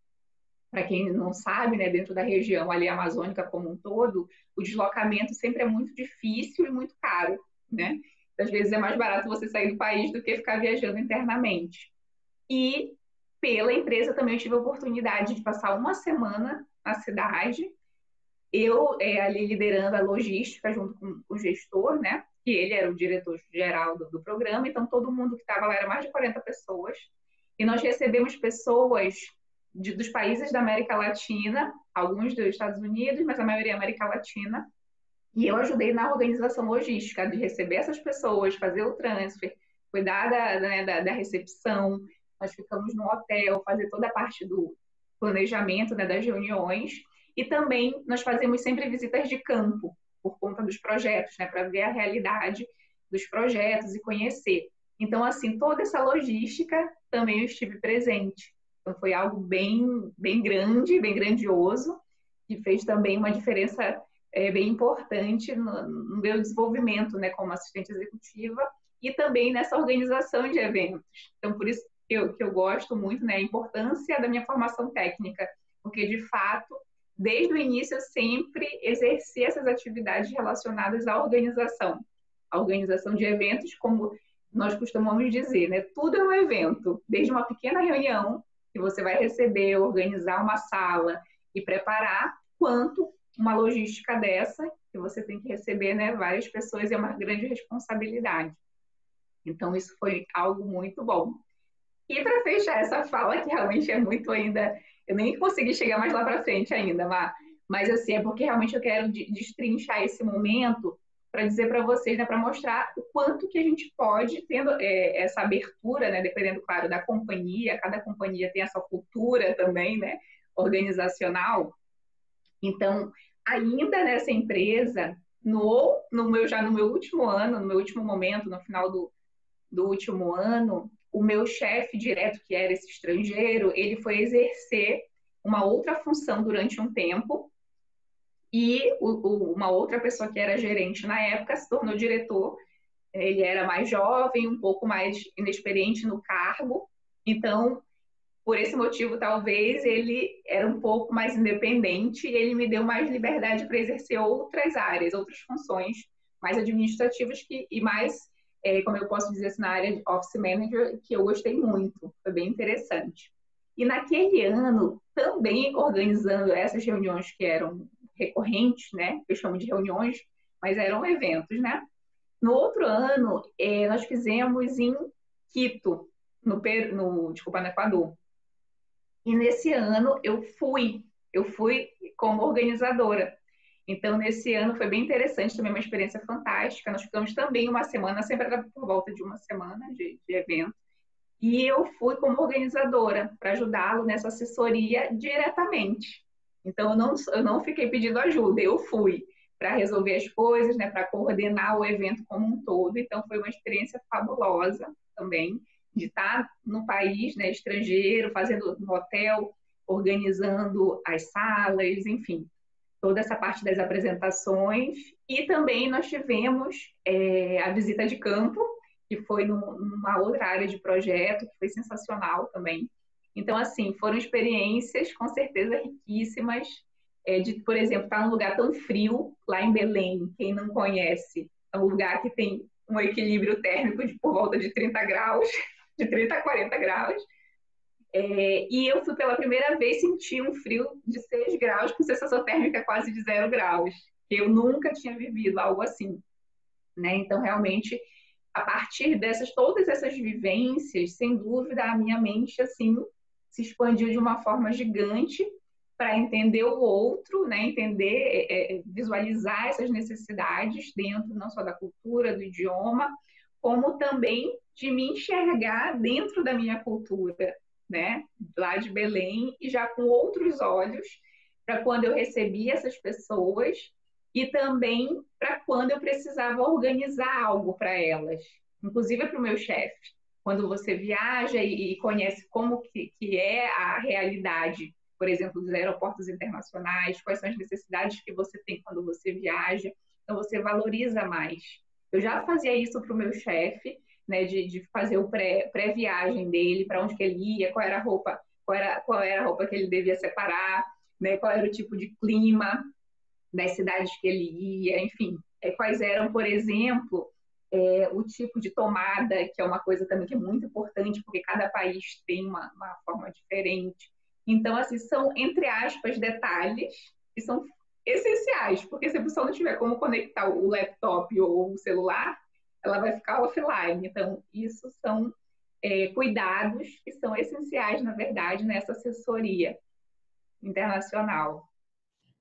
Para quem não sabe, né, dentro da região ali amazônica como um todo, o deslocamento sempre é muito difícil e muito caro, né? Então, às vezes é mais barato você sair do país do que ficar viajando internamente. E pela empresa também eu tive a oportunidade de passar uma semana na cidade, eu é, ali liderando a logística junto com o gestor, né? Que ele era o diretor-geral do, do programa, então todo mundo que estava lá era mais de quarenta pessoas. E nós recebemos pessoas... De, dos países da América Latina, alguns dos Estados Unidos, mas a maioria é América Latina, e eu ajudei na organização logística, de receber essas pessoas, fazer o transfer, cuidar da, né, da, da recepção, nós ficamos no hotel, fazer toda a parte do planejamento, né, das reuniões, e também nós fazemos sempre visitas de campo, por conta dos projetos, né, para ver a realidade dos projetos e conhecer. Então, assim, toda essa logística também eu estive presente. Então, foi algo bem, bem grande, bem grandioso, que fez também uma diferença é, bem importante no, no meu desenvolvimento, né, como assistente executiva e também nessa organização de eventos. Então, por isso que eu, que eu gosto muito, né, a importância da minha formação técnica, porque, de fato, desde o início eu sempre exerci essas atividades relacionadas à organização. A organização de eventos, como nós costumamos dizer, né, tudo é um evento, desde uma pequena reunião, que você vai receber, organizar uma sala e preparar, quanto uma logística dessa, que você tem que receber, né, várias pessoas, é uma grande responsabilidade. Então, isso foi algo muito bom. E para fechar essa fala, que realmente é muito ainda... Eu nem consegui chegar mais lá para frente ainda, mas, mas assim, é porque realmente eu quero destrinchar esse momento para dizer para vocês, né, para mostrar o quanto que a gente pode, tendo é, essa abertura, né, dependendo, claro, da companhia, cada companhia tem essa cultura também, né, organizacional. Então, ainda nessa empresa, no, no meu, já no meu último ano, no meu último momento, no final do, do último ano, o meu chefe direto, que era esse estrangeiro, ele foi exercer uma outra função durante um tempo, E o, o, uma outra pessoa que era gerente na época se tornou diretor. Ele era mais jovem, um pouco mais inexperiente no cargo. Então, por esse motivo, talvez, ele era um pouco mais independente e ele me deu mais liberdade para exercer outras áreas, outras funções mais administrativas que, e mais, é, como eu posso dizer assim, na área de office manager, que eu gostei muito. Foi bem interessante. E naquele ano, também organizando essas reuniões que eram recorrentes, né? Eu chamo de reuniões, mas eram eventos, né? No outro ano, eh, nós fizemos em Quito, no Peru, no, desculpa, no Equador. E nesse ano eu fui, eu fui como organizadora. Então, nesse ano foi bem interessante, também uma experiência fantástica. Nós ficamos também uma semana, sempre era por volta de uma semana de, de evento. E eu fui como organizadora para ajudá-lo nessa assessoria diretamente. Então, eu não, eu não fiquei pedindo ajuda, eu fui para resolver as coisas, né, para coordenar o evento como um todo. Então, foi uma experiência fabulosa também, de estar no país, né, estrangeiro, fazendo no hotel, organizando as salas, enfim, toda essa parte das apresentações. E também nós tivemos é, a visita de campo, que foi numa outra área de projeto, que foi sensacional também. Então, assim, foram experiências, com certeza, riquíssimas. É de, por exemplo, estar num lugar tão frio, lá em Belém, quem não conhece, é um lugar que tem um equilíbrio térmico de por volta de trinta graus, de trinta a quarenta graus, é, e eu fui pela primeira vez sentir um frio de seis graus, com sensação térmica quase de zero graus, eu nunca tinha vivido algo assim, né? Então, realmente, a partir dessas, todas essas vivências, sem dúvida, a minha mente, assim, se expandiu de uma forma gigante, para entender o outro, né? Entender, é, visualizar essas necessidades dentro não só da cultura, do idioma, como também de me enxergar dentro da minha cultura, né? Lá de Belém, e já com outros olhos, para quando eu recebia essas pessoas e também para quando eu precisava organizar algo para elas, inclusive para o meu chefe. Quando você viaja e, e conhece como que, que é a realidade, por exemplo, dos aeroportos internacionais, quais são as necessidades que você tem quando você viaja, então você valoriza mais. Eu já fazia isso para o meu chefe, né, de, de fazer o pré, pré-viagem dele, para onde que ele ia, qual era a roupa, qual era, qual era a roupa que ele devia separar, né, qual era o tipo de clima das cidades que ele ia, enfim, é, quais eram, por exemplo, é, o tipo de tomada, que é uma coisa também que é muito importante, porque cada país tem uma, uma forma diferente. Então, assim, são, entre aspas, detalhes que são essenciais, porque se a pessoa não tiver como conectar o laptop ou o celular, ela vai ficar offline. Então, isso são é, cuidados que são essenciais, na verdade, nessa assessoria internacional.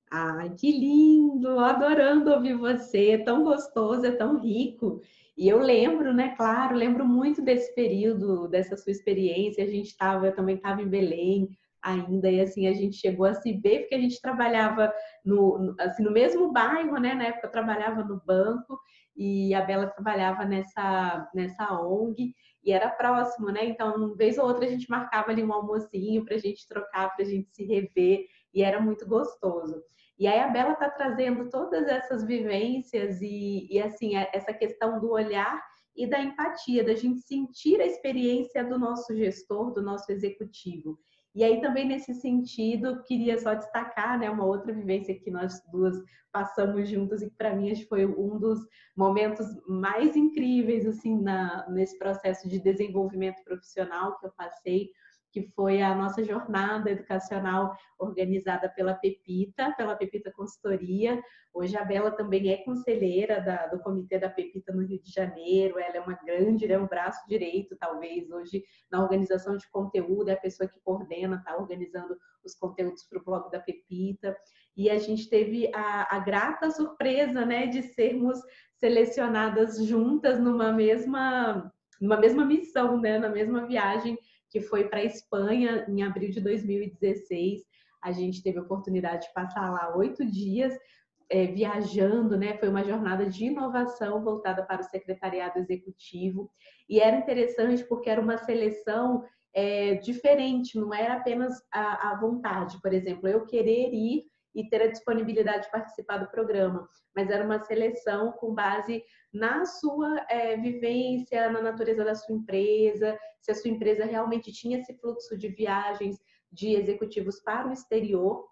Ai, que lindo! Adorando ouvir você, é tão gostoso, é tão rico. E eu lembro, né, claro, lembro muito desse período, dessa sua experiência. A gente estava, eu também estava em Belém, ainda, e assim, a gente chegou a se ver, porque a gente trabalhava no, assim, no mesmo bairro, né, na época eu trabalhava no banco, e a Bela trabalhava nessa, nessa ONG, e era próximo, né, então, uma vez ou outra a gente marcava ali um almocinho pra gente trocar, pra gente se rever, e era muito gostoso. E aí a Bela tá trazendo todas essas vivências, e, e assim, essa questão do olhar e da empatia, da gente sentir a experiência do nosso gestor, do nosso executivo. E aí também nesse sentido, queria só destacar, né, uma outra vivência que nós duas passamos juntas e que para mim acho que foi um dos momentos mais incríveis assim, na, nesse processo de desenvolvimento profissional que eu passei, que foi a nossa jornada educacional organizada pela Pepita, pela Pepita Consultoria. Hoje a Bela também é conselheira da, do Comitê da Pepita no Rio de Janeiro, ela é uma grande, né, um braço direito, talvez, hoje na organização de conteúdo, é a pessoa que coordena, está organizando os conteúdos para o blog da Pepita. E a gente teve a, a grata surpresa, né, de sermos selecionadas juntas numa mesma, numa mesma missão, né, na mesma viagem, que foi para a Espanha em abril de dois mil e dezesseis. A gente teve a oportunidade de passar lá oito dias é, viajando, né? Foi uma jornada de inovação voltada para o secretariado executivo. E era interessante porque era uma seleção é, diferente, não era apenas a, a vontade. Por exemplo, eu querer ir e ter a disponibilidade de participar do programa, mas era uma seleção com base na sua é, vivência, na natureza da sua empresa, se a sua empresa realmente tinha esse fluxo de viagens de executivos para o exterior.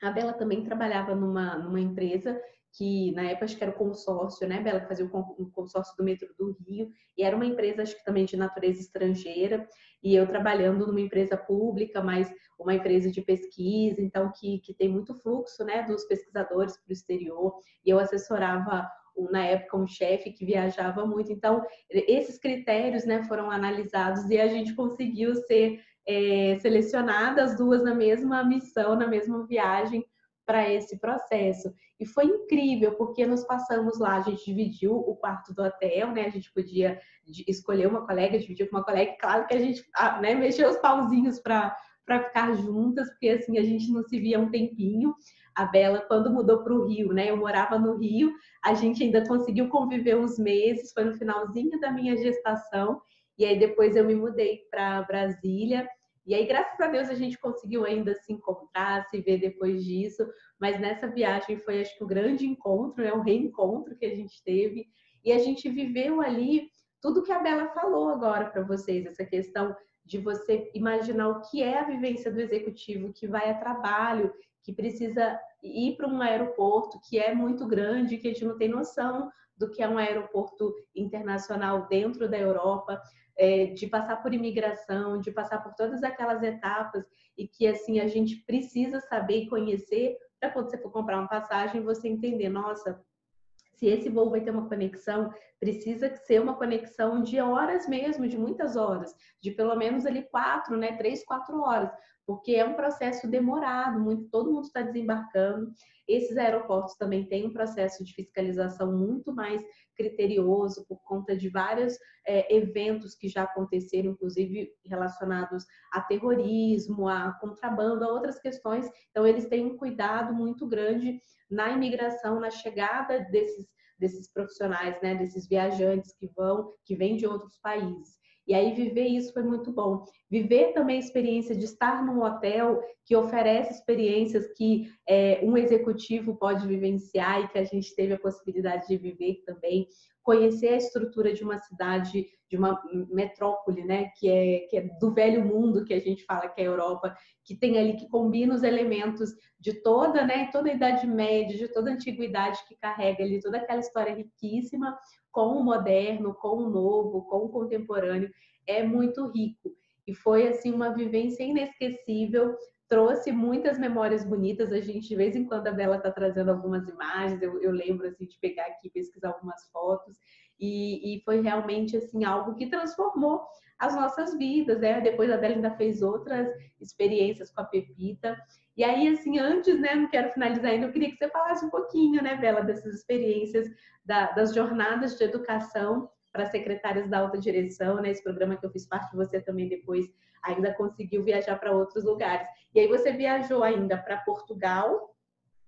A Bela também trabalhava numa, numa empresa que na época acho que era o consórcio, né, Bela, que fazia o consórcio do metrô do Rio, e era uma empresa acho que também de natureza estrangeira, e eu trabalhando numa empresa pública, mas uma empresa de pesquisa, então que, que tem muito fluxo, né, dos pesquisadores para o exterior, e eu assessorava na época um chefe que viajava muito, então esses critérios, né, foram analisados e a gente conseguiu ser é, selecionadas as duas na mesma missão, na mesma viagem, para esse processo. E foi incrível, porque nós passamos lá, a gente dividiu o quarto do hotel, né? A gente podia escolher uma colega, dividir com uma colega, claro que a gente, né, mexeu os pauzinhos para para ficar juntas, porque assim, a gente não se via um tempinho. A Bela, quando mudou para o Rio, né? Eu morava no Rio, a gente ainda conseguiu conviver uns meses, foi no finalzinho da minha gestação, e aí depois eu me mudei para Brasília. E aí, graças a Deus, a gente conseguiu ainda se encontrar, se ver depois disso. Mas nessa viagem foi, acho que, um grande encontro, né? Um reencontro que a gente teve. E a gente viveu ali tudo que a Bela falou agora para vocês. Essa questão de você imaginar o que é a vivência do executivo que vai a trabalho, que precisa ir para um aeroporto que é muito grande, que a gente não tem noção do que é um aeroporto internacional dentro da Europa, é, de passar por imigração, de passar por todas aquelas etapas, e que assim a gente precisa saber e conhecer para quando você for comprar uma passagem você entender, nossa, se esse voo vai ter uma conexão, precisa ser uma conexão de horas mesmo, de muitas horas, de pelo menos ali quatro, né, três, quatro horas, porque é um processo demorado, muito, todo mundo está desembarcando. Esses aeroportos também têm um processo de fiscalização muito mais criterioso por conta de vários é, eventos que já aconteceram, inclusive relacionados a terrorismo, a contrabando, a outras questões. Então, eles têm um cuidado muito grande na imigração, na chegada desses, desses profissionais, né, desses viajantes que vão, que vêm de outros países. E aí viver isso foi muito bom. Viver também a experiência de estar num hotel que oferece experiências que é, um executivo pode vivenciar e que a gente teve a possibilidade de viver também. Conhecer a estrutura de uma cidade, de uma metrópole, né? Que é, que é do velho mundo, que a gente fala que é a Europa, que tem ali, que combina os elementos de toda, né? Toda a Idade Média, de toda a Antiguidade, que carrega ali toda aquela história riquíssima com o moderno, com o novo, com o contemporâneo. É muito rico. E foi, assim, uma vivência inesquecível. Trouxe muitas memórias bonitas. A gente, de vez em quando, a Bela está trazendo algumas imagens. Eu, eu lembro, assim, de pegar aqui e pesquisar algumas fotos. E, e foi realmente, assim, algo que transformou as nossas vidas, né? Depois a Bela ainda fez outras experiências com a Pepita. E aí, assim, antes, né? Não quero finalizar ainda. Eu queria que você falasse um pouquinho, né, Bela, dessas experiências da, das jornadas de educação para secretárias da alta direção, né? Esse programa que eu fiz parte, você também depois ainda conseguiu viajar para outros lugares. E aí você viajou ainda para Portugal,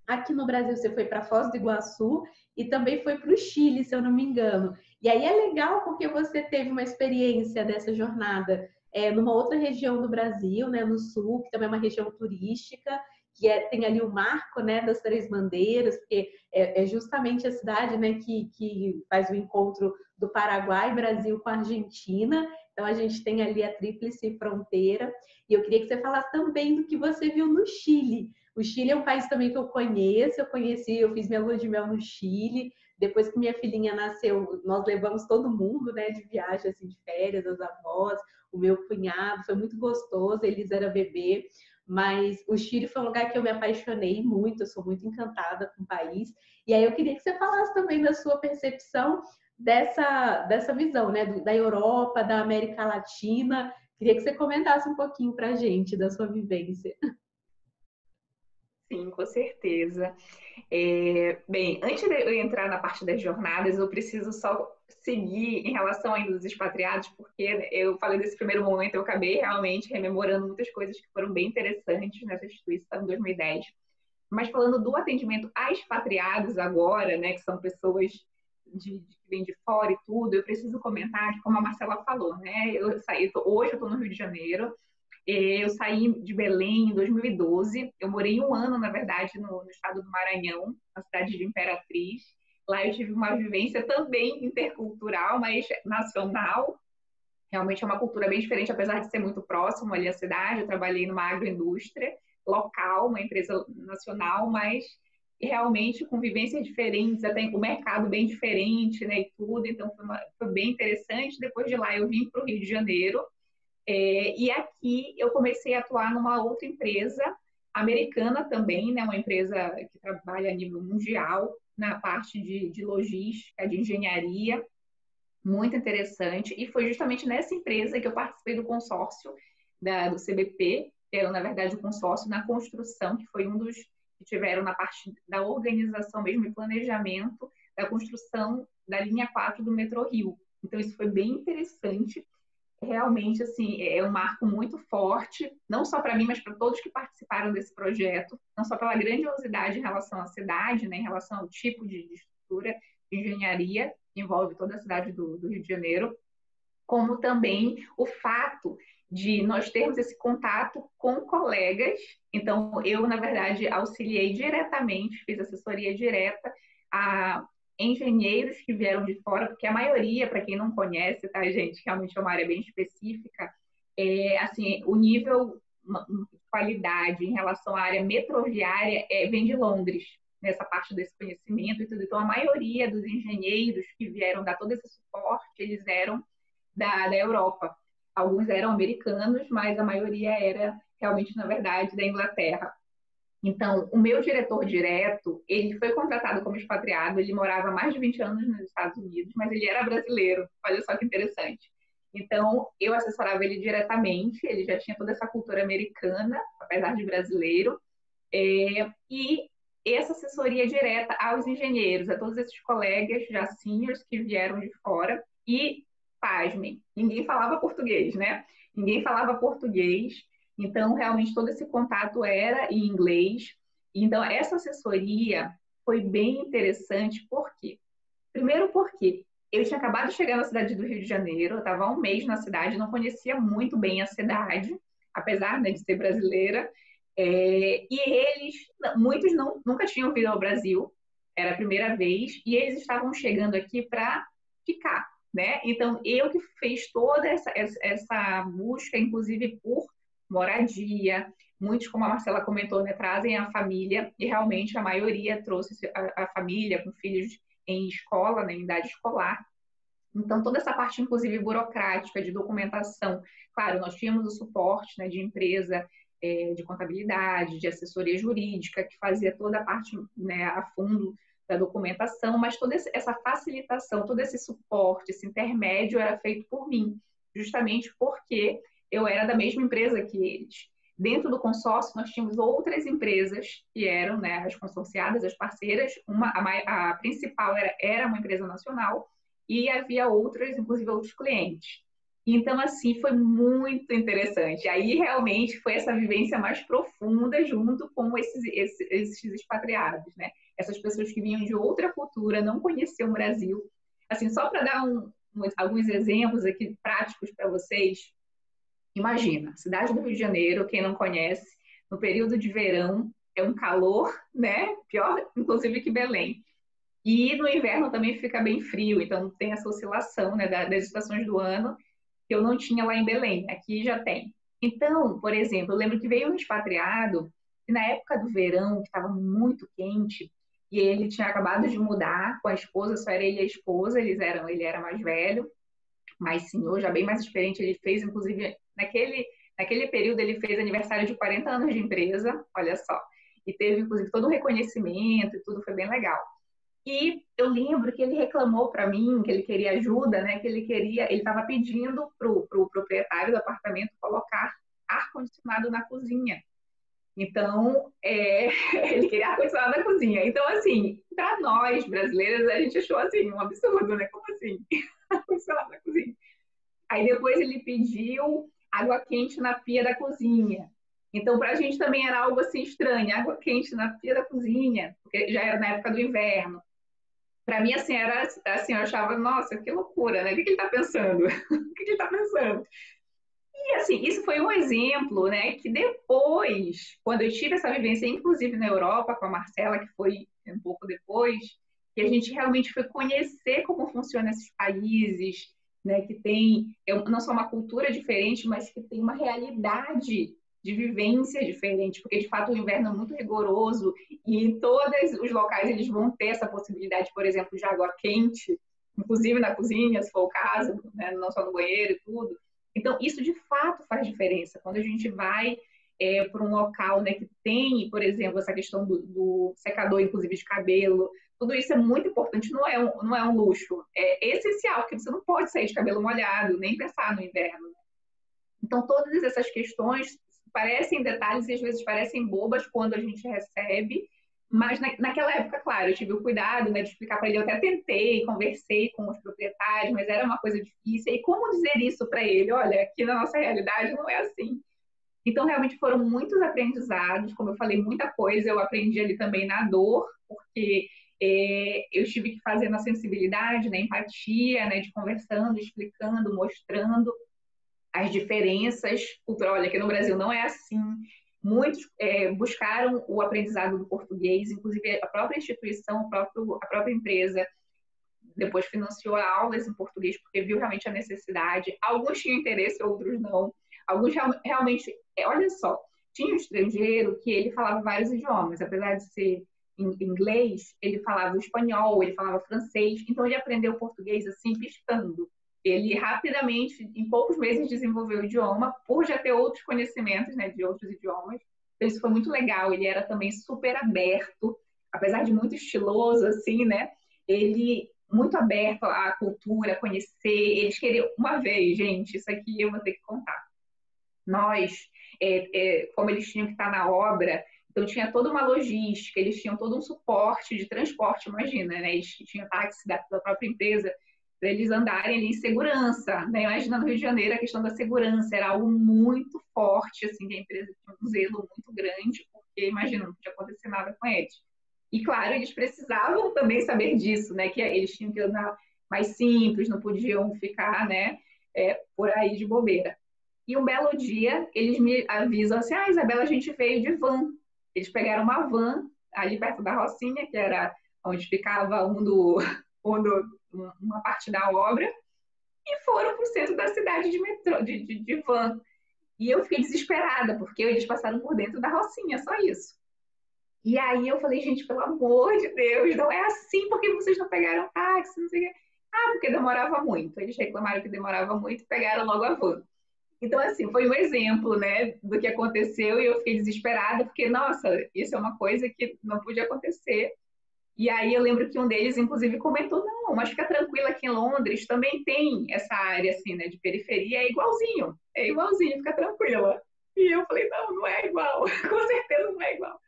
aqui no Brasil você foi para Foz do Iguaçu e também foi para o Chile, se eu não me engano. E aí é legal porque você teve uma experiência dessa jornada é, numa outra região do Brasil, né? No Sul, que também é uma região turística, que é, tem ali o marco, né, das Três Bandeiras, porque é, é justamente a cidade, né, que, que faz o encontro do Paraguai, Brasil com a Argentina. Então, a gente tem ali a tríplice fronteira. E eu queria que você falasse também do que você viu no Chile. O Chile é um país também que eu conheço. Eu conheci, eu fiz minha lua de mel no Chile. Depois que minha filhinha nasceu, nós levamos todo mundo, né, de viagem, assim, de férias, as avós, o meu cunhado. Foi muito gostoso, eles eram bebê. Mas o Chile foi um lugar que eu me apaixonei muito. Eu sou muito encantada com o país. E aí, eu queria que você falasse também da sua percepção dessa, dessa visão, né, da Europa, da América Latina. Queria que você comentasse um pouquinho para a gente da sua vivência. Sim, com certeza. É, bem, antes de eu entrar na parte das jornadas, eu preciso só seguir em relação ainda dos expatriados, porque eu falei desse primeiro momento, eu acabei realmente rememorando muitas coisas que foram bem interessantes nessa instituição em dois mil e dez. Mas falando do atendimento a expatriados agora, né, que são pessoas De, de, que vem de fora e tudo, eu preciso comentar que, como a Marcela falou, né? Eu saí, tô, hoje eu estou no Rio de Janeiro, Eu saí de Belém em dois mil e doze, eu morei um ano, na verdade, no, no estado do Maranhão, na cidade de Imperatriz. Lá eu tive uma vivência também intercultural, mas nacional. Realmente é uma cultura bem diferente, apesar de ser muito próximo ali à cidade. Eu trabalhei numa agroindústria local, uma empresa nacional, mas realmente com vivências diferentes, até o mercado bem diferente, né, e tudo. Então foi, uma, foi bem interessante. Depois de lá eu vim para o Rio de Janeiro. É, e aqui eu comecei a atuar numa outra empresa americana também, né, uma empresa que trabalha a nível mundial na parte de, de logística, de engenharia, muito interessante. E foi justamente nessa empresa que eu participei do consórcio da, do C B P, que era, na verdade, o consórcio na construção, que foi um dos que tiveram na parte da organização mesmo e planejamento da construção da linha quatro do metrô Rio. Então, isso foi bem interessante. Realmente, assim, é um marco muito forte, não só para mim, mas para todos que participaram desse projeto, não só pela grandiosidade em relação à cidade, né, em relação ao tipo de estrutura de engenharia que envolve toda a cidade do, do Rio de Janeiro, como também o fato de nós termos esse contato com colegas. Então, eu, na verdade, auxiliei diretamente, fiz assessoria direta a engenheiros que vieram de fora, porque a maioria, para quem não conhece, tá, gente, realmente é uma área bem específica, é, assim, o nível de qualidade em relação à área metroviária é, vem de Londres, nessa parte desse conhecimento e tudo. Então, a maioria dos engenheiros que vieram dar todo esse suporte, eles eram da, da Europa. Alguns eram americanos, mas a maioria era realmente, na verdade, da Inglaterra. Então, o meu diretor direto, ele foi contratado como expatriado, ele morava há mais de vinte anos nos Estados Unidos, mas ele era brasileiro, olha só que interessante. Então, eu assessorava ele diretamente, ele já tinha toda essa cultura americana, apesar de brasileiro, é, e essa assessoria direta aos engenheiros, a todos esses colegas já seniors que vieram de fora, e, pasmem, ninguém falava português, né? Ninguém falava português. Então, realmente, todo esse contato era em inglês. Então, essa assessoria foi bem interessante. Por quê? Primeiro porque eu tinha acabado de chegar na cidade do Rio de Janeiro, eu estava há um mês na cidade, não conhecia muito bem a cidade, apesar, né, de ser brasileira. É, e eles, muitos não, nunca tinham vindo ao Brasil, era a primeira vez, e eles estavam chegando aqui para ficar, né? Então, eu que fiz toda essa, essa busca, inclusive por moradia, muitos, como a Marcela comentou, né, trazem a família, e realmente a maioria trouxe a, a família com filhos em escola, né, em idade escolar. Então, toda essa parte, inclusive, burocrática, de documentação, claro, nós tínhamos o suporte, né, de empresa, é, de contabilidade, de assessoria jurídica, que fazia toda a parte, né, a fundo da documentação, mas toda essa facilitação, todo esse suporte, esse intermédio era feito por mim, justamente porque eu era da mesma empresa que eles. Dentro do consórcio, nós tínhamos outras empresas que eram, né, as consorciadas, as parceiras. Uma, a, a principal era, era uma empresa nacional e havia outras, inclusive outros clientes. Então, assim, foi muito interessante. Aí, realmente, foi essa vivência mais profunda junto com esses, esses, esses expatriados, né? Essas pessoas que vinham de outra cultura, não conheciam o Brasil. Assim, só para dar um, um, alguns exemplos aqui práticos para vocês. Imagina, cidade do Rio de Janeiro, quem não conhece, no período de verão é um calor, né? Pior, inclusive, que Belém. E no inverno também fica bem frio, então tem essa oscilação, né, das estações do ano, que eu não tinha lá em Belém, aqui já tem. Então, por exemplo, eu lembro que veio um expatriado, e na época do verão, que estava muito quente, e ele tinha acabado de mudar com a esposa, só era ele e a esposa, eles eram, ele era mais velho, mas senhor, já bem mais experiente. Ele fez, inclusive, naquele, naquele período, ele fez aniversário de quarenta anos de empresa, olha só. E teve, inclusive, todo um reconhecimento e tudo, foi bem legal. E eu lembro que ele reclamou para mim que ele queria ajuda, né? Que ele queria, ele estava pedindo pro, pro proprietário do apartamento colocar ar-condicionado na cozinha. Então, é, ele queria ar-condicionado na cozinha. Então, assim, para nós, brasileiras, a gente achou, assim, um absurdo, né? Como assim? Ar-condicionado na cozinha. Aí depois ele pediu água quente na pia da cozinha. Então, pra gente também era algo, assim, estranho. Água quente na pia da cozinha, porque já era na época do inverno. Pra mim, assim, era, assim, eu achava, nossa, que loucura, né? O que, que ele tá pensando? O que, que ele tá pensando? E assim, isso foi um exemplo, né, que depois, quando eu tive essa vivência, inclusive na Europa, com a Marcela, que foi um pouco depois, que a gente realmente foi conhecer como funcionam esses países, né, que tem não só uma cultura diferente, mas que tem uma realidade de vivência diferente, porque de fato o inverno é muito rigoroso e em todos os locais eles vão ter essa possibilidade, por exemplo, de água quente, inclusive na cozinha, se for o caso, né, não só no banheiro e tudo. Então, isso de fato faz diferença. Quando a gente vai é, para um local, né, que tem, por exemplo, essa questão do, do secador, inclusive de cabelo, tudo isso é muito importante, não é um, não é um luxo, é essencial, porque você não pode sair de cabelo molhado, nem pensar no inverno. Então, todas essas questões parecem detalhes e às vezes parecem bobas quando a gente recebe, mas na, naquela época, claro, eu tive o cuidado, né, de explicar para ele, eu até tentei, conversei com os proprietários, mas era uma coisa difícil, e como dizer isso para ele? Olha, aqui na nossa realidade não é assim. Então, realmente foram muitos aprendizados, como eu falei, muita coisa, eu aprendi ali também na dor, porque é, eu tive que fazer na sensibilidade, na empatia, né, de conversando, explicando, mostrando as diferenças culturais. Olha, aqui no Brasil não é assim. Muitos é, buscaram o aprendizado do português, inclusive a própria instituição, a própria, a própria empresa, depois financiou aulas em português, porque viu realmente a necessidade. Alguns tinham interesse, outros não. Alguns realmente, é, olha só, tinha um estrangeiro que ele falava vários idiomas, apesar de ser em inglês, ele falava espanhol, ele falava francês, então ele aprendeu português assim, piscando. Ele rapidamente, em poucos meses, desenvolveu o idioma, por já ter outros conhecimentos, né, de outros idiomas. Então, isso foi muito legal. Ele era também super aberto, apesar de muito estiloso, assim, né? Ele, muito aberto à cultura, a conhecer. Eles queriam, uma vez, gente, isso aqui eu vou ter que contar. Nós, é, é, como eles tinham que estar na obra, então tinha toda uma logística, eles tinham todo um suporte de transporte, imagina, né? Eles tinham táxi da, da própria empresa, para eles andarem ali em segurança, né? Imagina no Rio de Janeiro, a questão da segurança era algo muito forte, assim, que a empresa tinha um zelo muito grande, porque, imagina, não podia acontecer nada com eles. E, claro, eles precisavam também saber disso, né? Que eles tinham que andar mais simples, não podiam ficar, né, é, por aí de bobeira. E um belo dia, eles me avisam assim, ah, Isabela, a gente veio de van. Eles pegaram uma van ali perto da Rocinha, que era onde ficava um do... Um do uma parte da obra, e foram para o centro da cidade de, metrô, de, de, de van. E eu fiquei desesperada, porque eles passaram por dentro da Rocinha, só isso. E aí eu falei, gente, pelo amor de Deus, não é assim, porque vocês não pegaram táxi, não sei o quê. Ah, porque demorava muito. Eles reclamaram que demorava muito e pegaram logo a van. Então, assim, foi um exemplo, né, do que aconteceu, e eu fiquei desesperada, porque, nossa, isso é uma coisa que não podia acontecer. E aí eu lembro que um deles, inclusive, comentou, não, mas fica tranquila, aqui em Londres também tem essa área, assim, né, de periferia, é igualzinho, é igualzinho, fica tranquila. E eu falei, não, não é igual, com certeza não é igual.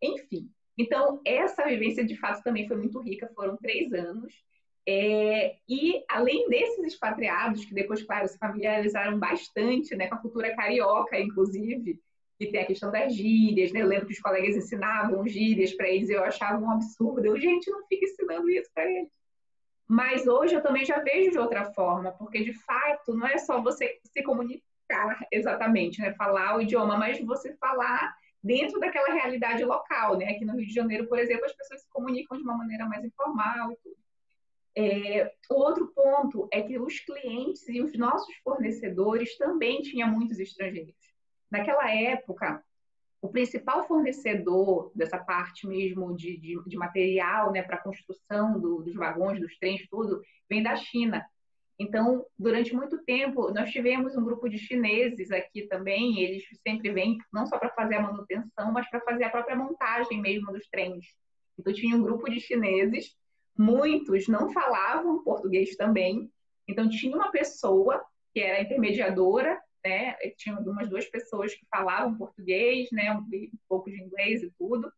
Enfim, então essa vivência, de fato, também foi muito rica, foram três anos, é, e além desses expatriados, que depois, claro, se familiarizaram bastante, né, com a cultura carioca, inclusive, e tem a questão das gírias, né? Eu lembro que os colegas ensinavam gírias para eles, eu achava um absurdo. Eu, gente, não fica ensinando isso para eles. Mas hoje eu também já vejo de outra forma, porque de fato não é só você se comunicar exatamente, né? Falar o idioma, mas você falar dentro daquela realidade local, né? Aqui no Rio de Janeiro, por exemplo, as pessoas se comunicam de uma maneira mais informal e tudo. É, outro ponto é que os clientes e os nossos fornecedores também tinham muitos estrangeiros. Naquela época, o principal fornecedor dessa parte mesmo de, de, de material, né, para a construção do, dos vagões, dos trens, tudo, vem da China. Então, durante muito tempo, nós tivemos um grupo de chineses aqui também, eles sempre vêm não só para fazer a manutenção, mas para fazer a própria montagem mesmo dos trens. Então, tinha um grupo de chineses, muitos não falavam português também, então tinha uma pessoa que era intermediadora, né? Tinha umas duas pessoas que falavam português, né, um, um pouco de inglês e tudo,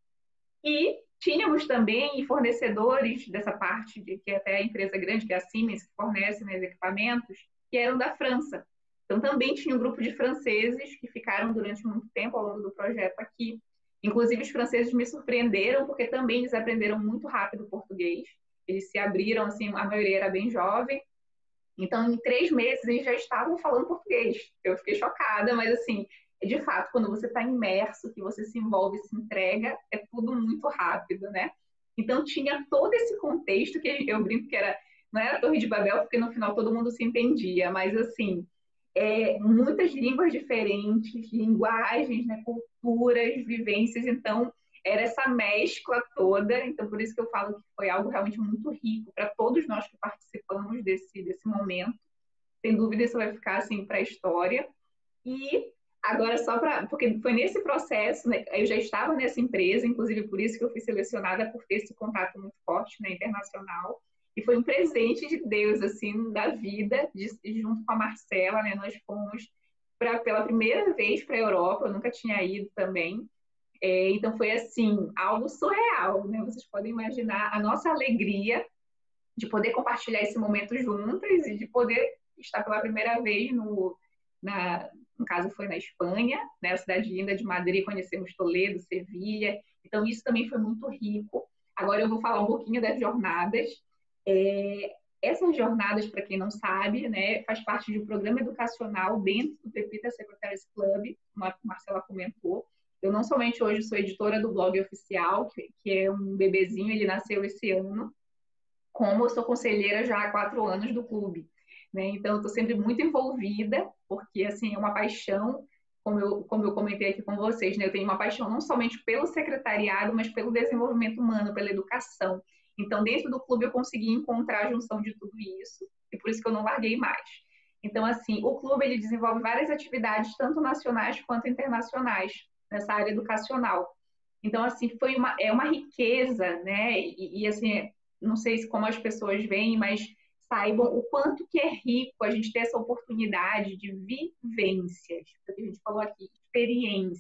e tínhamos também fornecedores dessa parte, de, que até a empresa grande, que é a Siemens, que fornece, né, equipamentos, que eram da França. Então também tinha um grupo de franceses que ficaram durante muito tempo ao longo do projeto aqui. Inclusive os franceses me surpreenderam, porque também eles aprenderam muito rápido o português, eles se abriram, assim, a maioria era bem jovem. Então, em três meses, eles já estavam falando português. Eu fiquei chocada, mas assim, de fato, quando você está imerso, que você se envolve, se entrega, é tudo muito rápido, né? Então, tinha todo esse contexto que eu brinco que era, não era a Torre de Babel, porque no final todo mundo se entendia, mas assim, é, muitas línguas diferentes, linguagens, né, culturas, vivências, então, era essa mescla toda, então por isso que eu falo que foi algo realmente muito rico para todos nós que participamos desse, desse momento. Sem dúvida isso vai ficar assim para a história. E agora só para... porque foi nesse processo, né, eu já estava nessa empresa, inclusive por isso que eu fui selecionada por ter esse contato muito forte, né, internacional. E foi um presente de Deus, assim, da vida, de, junto com a Marcela, né, nós fomos pra, pela primeira vez para a Europa, eu nunca tinha ido também. É, então, foi assim, algo surreal, né? Vocês podem imaginar a nossa alegria de poder compartilhar esse momento juntas e de poder estar pela primeira vez, no, na, no caso foi na Espanha, né? A cidade linda de Madrid, conhecemos Toledo, Sevilha. Então, isso também foi muito rico. Agora eu vou falar um pouquinho das jornadas. É, essas jornadas, para quem não sabe, né, faz parte de um programa educacional dentro do Pepita Secretaries Club, como a Marcela comentou. Eu não somente hoje sou editora do blog oficial, que, que é um bebezinho, ele nasceu esse ano, como eu sou conselheira já há quatro anos do clube, né? Então, eu estou sempre muito envolvida, porque, assim, é uma paixão, como eu, como eu comentei aqui com vocês, né? Eu tenho uma paixão não somente pelo secretariado, mas pelo desenvolvimento humano, pela educação. Então, dentro do clube, eu consegui encontrar a junção de tudo isso, e por isso que eu não larguei mais. Então, assim, o clube, ele desenvolve várias atividades, tanto nacionais quanto internacionais, nessa área educacional. Então, assim, foi uma, é uma riqueza, né? E, e, assim, não sei se como as pessoas veem, mas saibam o quanto que é rico a gente ter essa oportunidade de vivências, porque a gente falou aqui, experiências.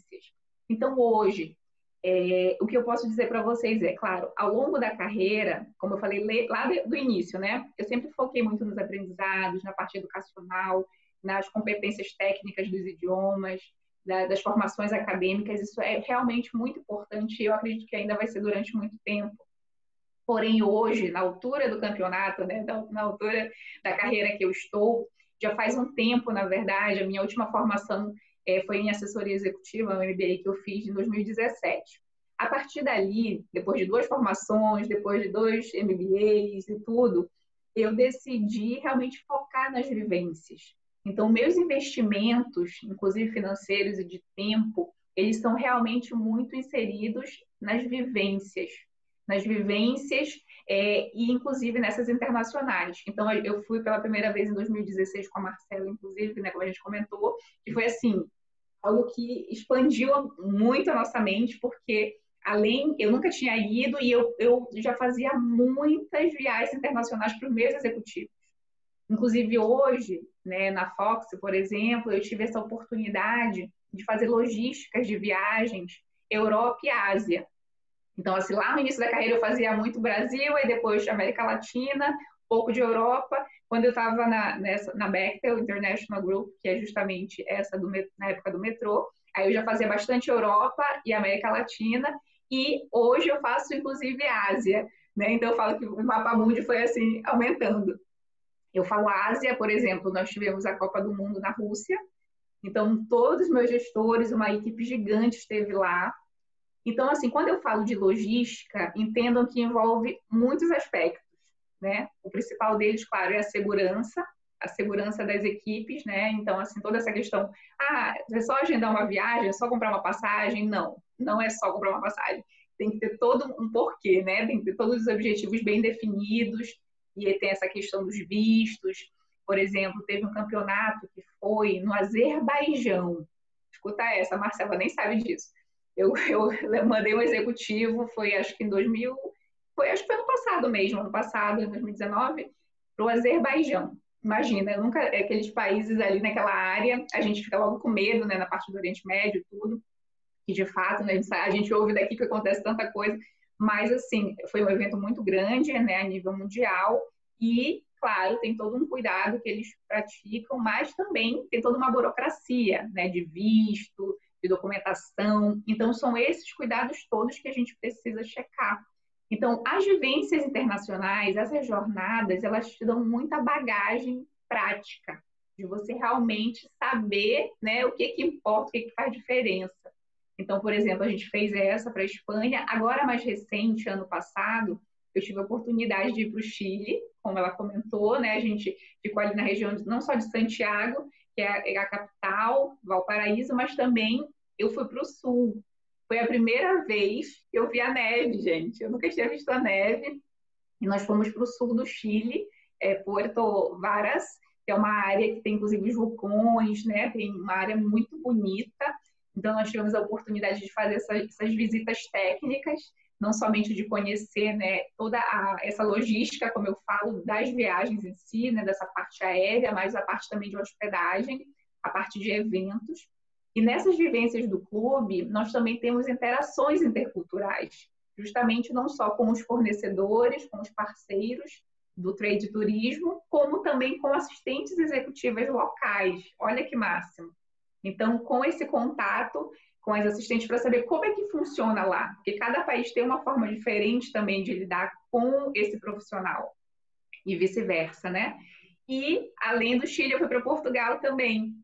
Então, hoje, é, o que eu posso dizer para vocês é, claro, ao longo da carreira, como eu falei lá do início, né? Eu sempre foquei muito nos aprendizados, na parte educacional, nas competências técnicas dos idiomas, das formações acadêmicas, isso é realmente muito importante e eu acredito que ainda vai ser durante muito tempo. Porém, hoje, na altura do campeonato, né, na altura da carreira que eu estou, já faz um tempo, na verdade, a minha última formação é, foi em assessoria executiva, um M B A que eu fiz em dois mil e dezessete. A partir dali, depois de duas formações, depois de dois M B As e tudo, eu decidi realmente focar nas vivências. Então, meus investimentos, inclusive financeiros e de tempo, eles são realmente muito inseridos nas vivências, nas vivências é, e, inclusive, nessas internacionais. Então, eu fui pela primeira vez em dois mil e dezesseis com a Marcela, inclusive, né, como a gente comentou, e foi, assim, algo que expandiu muito a nossa mente, porque, além, eu nunca tinha ido e eu, eu já fazia muitas viagens internacionais para os meus executivos. Inclusive, hoje, né, na Fox, por exemplo, eu tive essa oportunidade de fazer logísticas de viagens Europa e Ásia. Então, assim, lá no início da carreira eu fazia muito Brasil, aí depois América Latina, um pouco de Europa. Quando eu estava na, na Bechtel International Group, que é justamente essa do, na época do metrô, aí eu já fazia bastante Europa e América Latina. E hoje eu faço, inclusive, Ásia, né? Então, eu falo que o mapa mundi foi, assim, aumentando. Eu falo Ásia, por exemplo, nós tivemos a Copa do Mundo na Rússia, então todos os meus gestores, uma equipe gigante esteve lá. Então, assim, quando eu falo de logística, entendam que envolve muitos aspectos, né? O principal deles, claro, é a segurança, a segurança das equipes, né? Então, assim, toda essa questão, ah, é só agendar uma viagem, é só comprar uma passagem? Não, não é só comprar uma passagem. Tem que ter todo um porquê, né? Tem que ter todos os objetivos bem definidos. E tem essa questão dos vistos. Por exemplo, teve um campeonato que foi no Azerbaijão. Escuta essa, a Marcela nem sabe disso. Eu, eu mandei um executivo, foi acho que em dois mil... Foi, acho que foi ano passado mesmo, ano passado, em dois mil e dezenove, para o Azerbaijão. Imagina, nunca, aqueles países ali naquela área, a gente fica logo com medo, né, na parte do Oriente Médio e tudo. E de fato, né, a gente ouve daqui que acontece tanta coisa. Mas, assim, foi um evento muito grande, né, a nível mundial e, claro, tem todo um cuidado que eles praticam, mas também tem toda uma burocracia, né, de visto, de documentação. Então, são esses cuidados todos que a gente precisa checar. Então, as vivências internacionais, essas jornadas, elas te dão muita bagagem prática, de você realmente saber, né, o que que importa, o que que faz diferença. Então, por exemplo, a gente fez essa para a Espanha. Agora, mais recente, ano passado, eu tive a oportunidade de ir para o Chile, como ela comentou, né? A gente ficou ali na região, de, não só de Santiago, que é a capital, Valparaíso, mas também eu fui para o sul. Foi a primeira vez que eu vi a neve, gente. Eu nunca tinha visto a neve. E nós fomos para o sul do Chile, é, Puerto Varas, que é uma área que tem, inclusive, os vulcões, né? Tem uma área muito bonita. Então, nós tivemos a oportunidade de fazer essas, essas visitas técnicas, não somente de conhecer, né, toda a, essa logística, como eu falo, das viagens em si, né, dessa parte aérea, mas a parte também de hospedagem, a parte de eventos. E nessas vivências do clube, nós também temos interações interculturais, justamente não só com os fornecedores, com os parceiros do trade turismo, como também com assistentes executivas locais. Olha que máximo! Então, com esse contato com as assistentes para saber como é que funciona lá, porque cada país tem uma forma diferente também de lidar com esse profissional e vice-versa, né? E, além do Chile, eu fui para Portugal também.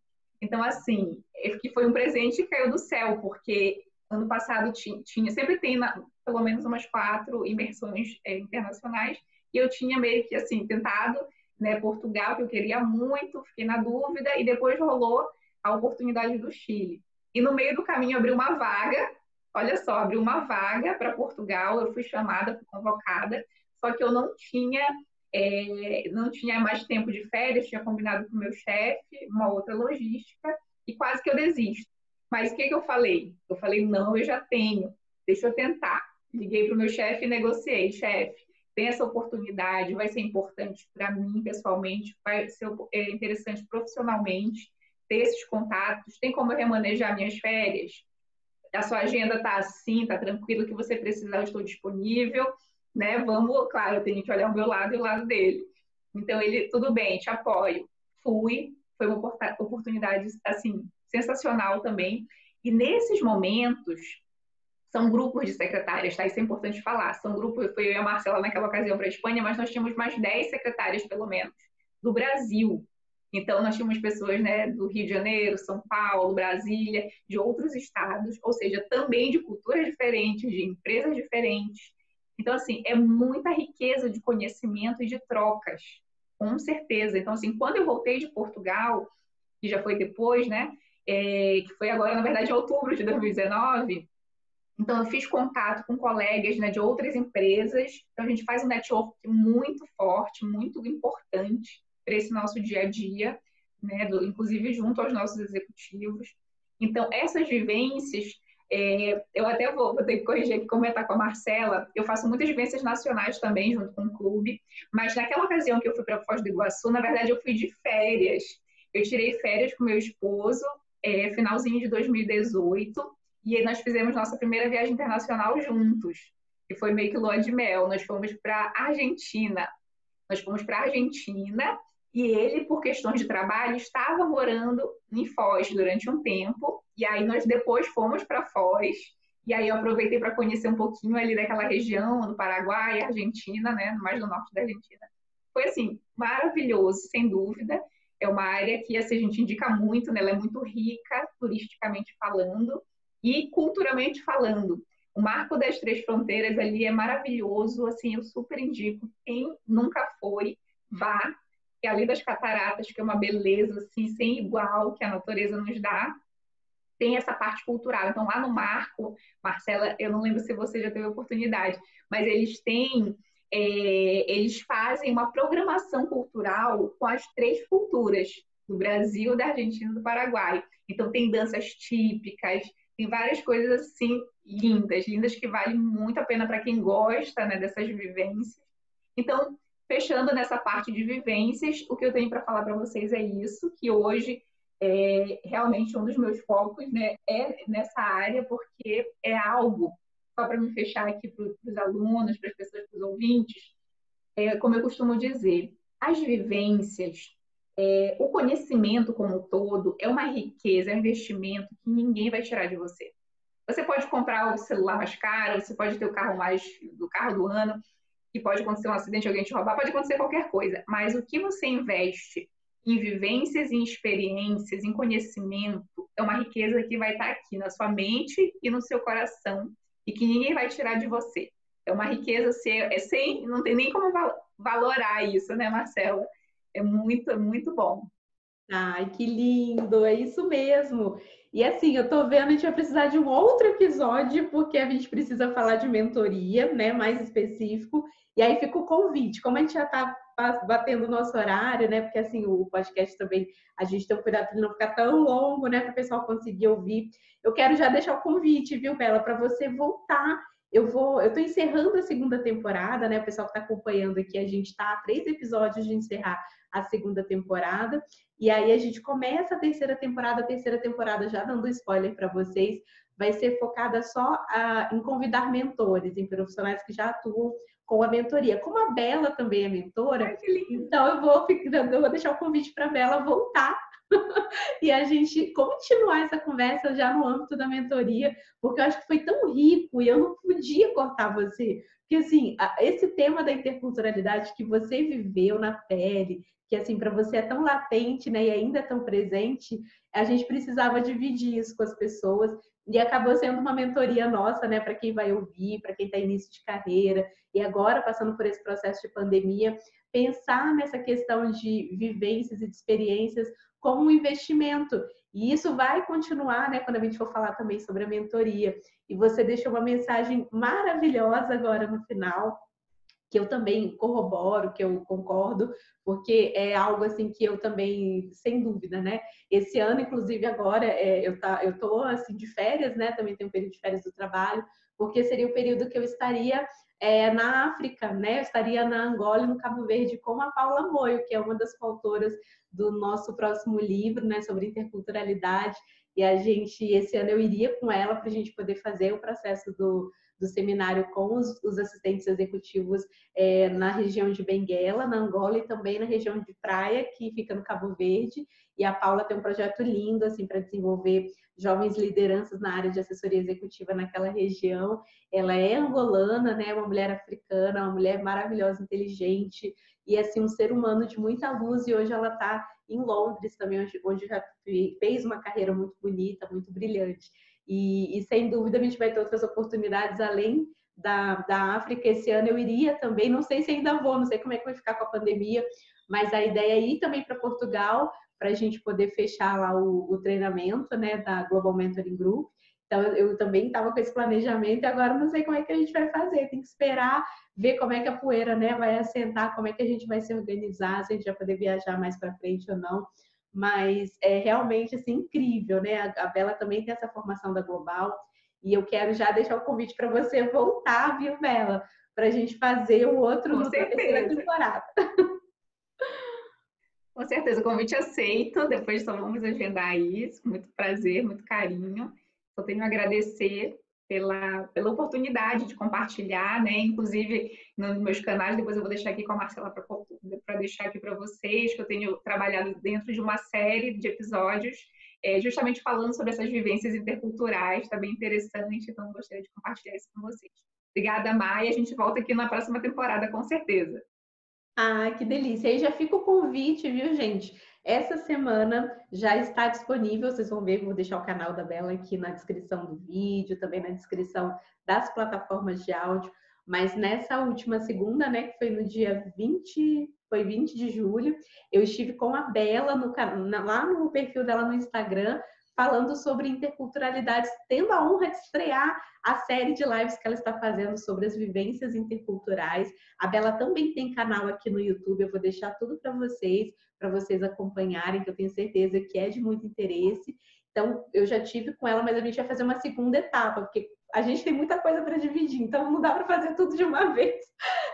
Então, assim, que foi um presente que caiu do céu, porque ano passado tinha, tinha sempre tem na, pelo menos umas quatro imersões é, internacionais, e eu tinha meio que, assim, tentado, né, Portugal, que eu queria muito, fiquei na dúvida, e depois rolou a oportunidade do Chile. E no meio do caminho abriu uma vaga, olha só, abriu uma vaga para Portugal, eu fui chamada, fui convocada, só que eu não tinha, é, não tinha mais tempo de férias, tinha combinado com o meu chefe, uma outra logística, e quase que eu desisto. Mas o que que eu falei? Eu falei, não, eu já tenho, deixa eu tentar. Liguei para o meu chefe e negociei, chefe, tem essa oportunidade, vai ser importante para mim pessoalmente, vai ser interessante profissionalmente, ter esses contatos, tem como eu remanejar minhas férias? A sua agenda tá assim, tá tranquilo, que você precisar, eu estou disponível, né? Vamos, claro, eu tenho que olhar o meu lado e o lado dele. Então, ele, tudo bem, te apoio. Fui, foi uma oportunidade, assim, sensacional também. E nesses momentos, são grupos de secretárias, tá? Isso é importante falar. São grupos, foi eu e a Marcela naquela ocasião para a Espanha, mas nós tínhamos mais dez secretárias, pelo menos, do Brasil. Então, nós tínhamos pessoas, né, do Rio de Janeiro, São Paulo, Brasília, de outros estados, ou seja, também de culturas diferentes, de empresas diferentes. Então, assim, é muita riqueza de conhecimento e de trocas, com certeza. Então, assim, quando eu voltei de Portugal, que já foi depois, né, é, que foi agora, na verdade, em outubro de dois mil e dezenove, então eu fiz contato com colegas, né, de outras empresas. Então, a gente faz um network muito forte, muito importante, para esse nosso dia a dia, né, do, inclusive junto aos nossos executivos. Então, essas vivências, é, eu até vou, vou ter que corrigir aqui, comentar com a Marcela, eu faço muitas vivências nacionais também, junto com o clube, mas naquela ocasião que eu fui para Foz do Iguaçu, na verdade, eu fui de férias. Eu tirei férias com meu esposo, é, finalzinho de dois mil e dezoito, e aí nós fizemos nossa primeira viagem internacional juntos, que foi meio que lua de mel. Nós fomos para a Argentina. Nós fomos para a Argentina, e ele, por questões de trabalho, estava morando em Foz durante um tempo, e aí nós depois fomos para Foz, e aí eu aproveitei para conhecer um pouquinho ali daquela região, do Paraguai, Argentina, né, mais do norte da Argentina. Foi, assim, maravilhoso, sem dúvida. É uma área que, assim, a gente indica muito, né, ela é muito rica, turisticamente falando, e culturalmente falando. O Marco das Três Fronteiras ali é maravilhoso, assim, eu super indico. Quem nunca foi, vá. E além das cataratas, que é uma beleza, assim, sem igual, que a natureza nos dá, tem essa parte cultural. Então, lá no Marco, Marcela, eu não lembro se você já teve a oportunidade, mas eles têm, é, eles fazem uma programação cultural com as três culturas, do Brasil, da Argentina e do Paraguai. Então, tem danças típicas, tem várias coisas, assim, lindas, lindas que valem muito a pena para quem gosta, né, dessas vivências. Então, fechando nessa parte de vivências, o que eu tenho para falar para vocês é isso, que hoje é realmente um dos meus focos, né, é nessa área, porque é algo, só para me fechar aqui para os alunos, para as pessoas, para os ouvintes, é, como eu costumo dizer, as vivências, é, o conhecimento como um todo é uma riqueza, é um investimento que ninguém vai tirar de você. Você pode comprar o celular mais caro, você pode ter o carro mais do carro do ano, que pode acontecer um acidente, alguém te roubar, pode acontecer qualquer coisa. Mas o que você investe em vivências, em experiências, em conhecimento, é uma riqueza que vai estar aqui na sua mente e no seu coração e que ninguém vai tirar de você. É uma riqueza, é sem, não tem nem como valorar isso, né, Marcela? É muito, muito bom. Ai, que lindo! É isso mesmo! E assim, eu tô vendo, a gente vai precisar de um outro episódio, porque a gente precisa falar de mentoria, né, mais específico. E aí fica o convite, como a gente já tá batendo o nosso horário, né, porque assim, o podcast também, a gente tem que cuidar para não ficar tão longo, né, para o pessoal conseguir ouvir. Eu quero já deixar o convite, viu, Bela, para você voltar. Eu vou, eu tô encerrando a segunda temporada, né, o pessoal que tá acompanhando aqui, a gente tá a três episódios de encerrar a segunda temporada. E aí a gente começa a terceira temporada, a terceira temporada, já dando spoiler para vocês, vai ser focada só a, em convidar mentores, em profissionais que já atuam com a mentoria. Como a Bela também é mentora, ai, que lindo. Então eu vou, eu vou deixar o convite para a Bela voltar e a gente continuar essa conversa já no âmbito da mentoria, porque eu acho que foi tão rico e eu não podia cortar você. Porque, assim, esse tema da interculturalidade que você viveu na pele, que, assim, para você é tão latente, né, e ainda é tão presente, a gente precisava dividir isso com as pessoas e acabou sendo uma mentoria nossa, né, para quem vai ouvir, para quem está início de carreira e agora passando por esse processo de pandemia, pensar nessa questão de vivências e de experiências como um investimento. E isso vai continuar, né, quando a gente for falar também sobre a mentoria. E você deixou uma mensagem maravilhosa agora no final, que eu também corroboro, que eu concordo, porque é algo assim que eu também, sem dúvida, né? Esse ano, inclusive, agora, é, eu tá, eu tô assim de férias, né? Também tenho um período de férias do trabalho, porque seria o período que eu estaria é, na África, né? Eu estaria na Angola e no Cabo Verde com a Paula Moio, que é uma das coautoras do nosso próximo livro, né? Sobre interculturalidade. E a gente, esse ano eu iria com ela para a gente poder fazer o processo do, do seminário com os, os assistentes executivos é, na região de Benguela, na Angola e também na região de Praia, que fica no Cabo Verde. E a Paula tem um projeto lindo assim, para desenvolver jovens lideranças na área de assessoria executiva naquela região. Ela é angolana, né? Uma mulher africana, uma mulher maravilhosa, inteligente e assim, um ser humano de muita luz. E hoje ela está em Londres também, onde, onde já fez uma carreira muito bonita, muito brilhante. E, e sem dúvida a gente vai ter outras oportunidades além da, da África. Esse ano eu iria também, não sei se ainda vou, não sei como é que vai ficar com a pandemia, mas a ideia é ir também para Portugal, para a gente poder fechar lá o, o treinamento, né, da Global Mentoring Group. Então, eu também estava com esse planejamento e agora não sei como é que a gente vai fazer. Tem que esperar, ver como é que a poeira, né, vai assentar, como é que a gente vai se organizar, se a gente vai poder viajar mais para frente ou não. Mas é realmente assim, incrível, né? A, a Bela também tem essa formação da Global e eu quero já deixar o convite para você voltar, viu, Bela? Para a gente fazer o outro na terceira temporada. Com certeza, o convite aceito. Depois só vamos agendar isso. Muito prazer, muito carinho. Só tenho a agradecer pela, pela oportunidade de compartilhar, né? Inclusive, nos meus canais, depois eu vou deixar aqui com a Marcela para deixar aqui para vocês, que eu tenho trabalhado dentro de uma série de episódios, é, justamente falando sobre essas vivências interculturais, está bem interessante, então gostaria de compartilhar isso com vocês. Obrigada, Maia, a gente volta aqui na próxima temporada, com certeza. Ah, que delícia! Aí já fica o convite, viu, gente? Essa semana já está disponível, vocês vão ver, vou deixar o canal da Bela aqui na descrição do vídeo, também na descrição das plataformas de áudio, mas nessa última segunda, né, que foi no dia vinte, foi vinte de julho, eu estive com a Bela no, lá no perfil dela no Instagram, falando sobre interculturalidades, tendo a honra de estrear a série de lives que ela está fazendo sobre as vivências interculturais. A Bela também tem canal aqui no YouTube, eu vou deixar tudo para vocês, para vocês acompanharem, que eu tenho certeza que é de muito interesse. Então, eu já tive com ela, mas a gente vai fazer uma segunda etapa, porque a gente tem muita coisa para dividir, então não dá para fazer tudo de uma vez.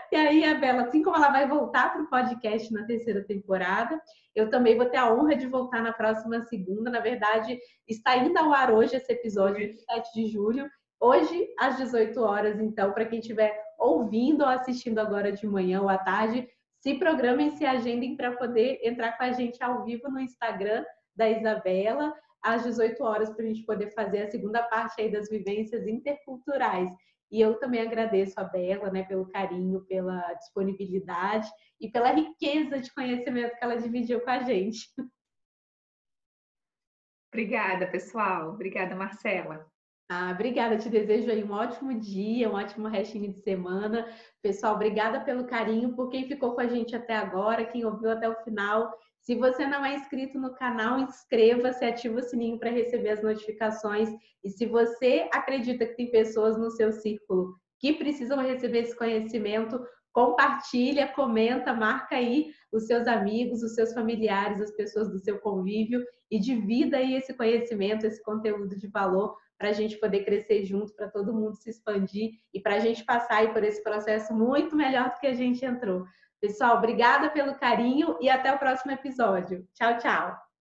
E aí, a Bela, assim como ela vai voltar para o podcast na terceira temporada, eu também vou ter a honra de voltar na próxima segunda. Na verdade, está indo ao ar hoje esse episódio, vinte e sete de julho. Hoje, às dezoito horas, então, para quem estiver ouvindo ou assistindo agora de manhã ou à tarde, se programem, se agendem para poder entrar com a gente ao vivo no Instagram da Isabela, às dezoito horas, para a gente poder fazer a segunda parte aí das vivências interculturais. E eu também agradeço a Bela, né, pelo carinho, pela disponibilidade e pela riqueza de conhecimento que ela dividiu com a gente. Obrigada, pessoal. Obrigada, Marcela. Ah, obrigada, te desejo aí um ótimo dia, um ótimo restinho de semana. Pessoal, obrigada pelo carinho, por quem ficou com a gente até agora, quem ouviu até o final. Se você não é inscrito no canal, inscreva-se, ativa o sininho para receber as notificações. E se você acredita que tem pessoas no seu círculo que precisam receber esse conhecimento, compartilha, comenta, marca aí os seus amigos, os seus familiares, as pessoas do seu convívio e divida aí esse conhecimento, esse conteúdo de valor para a gente poder crescer junto, para todo mundo se expandir e para a gente passar aí por esse processo muito melhor do que a gente entrou. Pessoal, obrigada pelo carinho e até o próximo episódio. Tchau, tchau!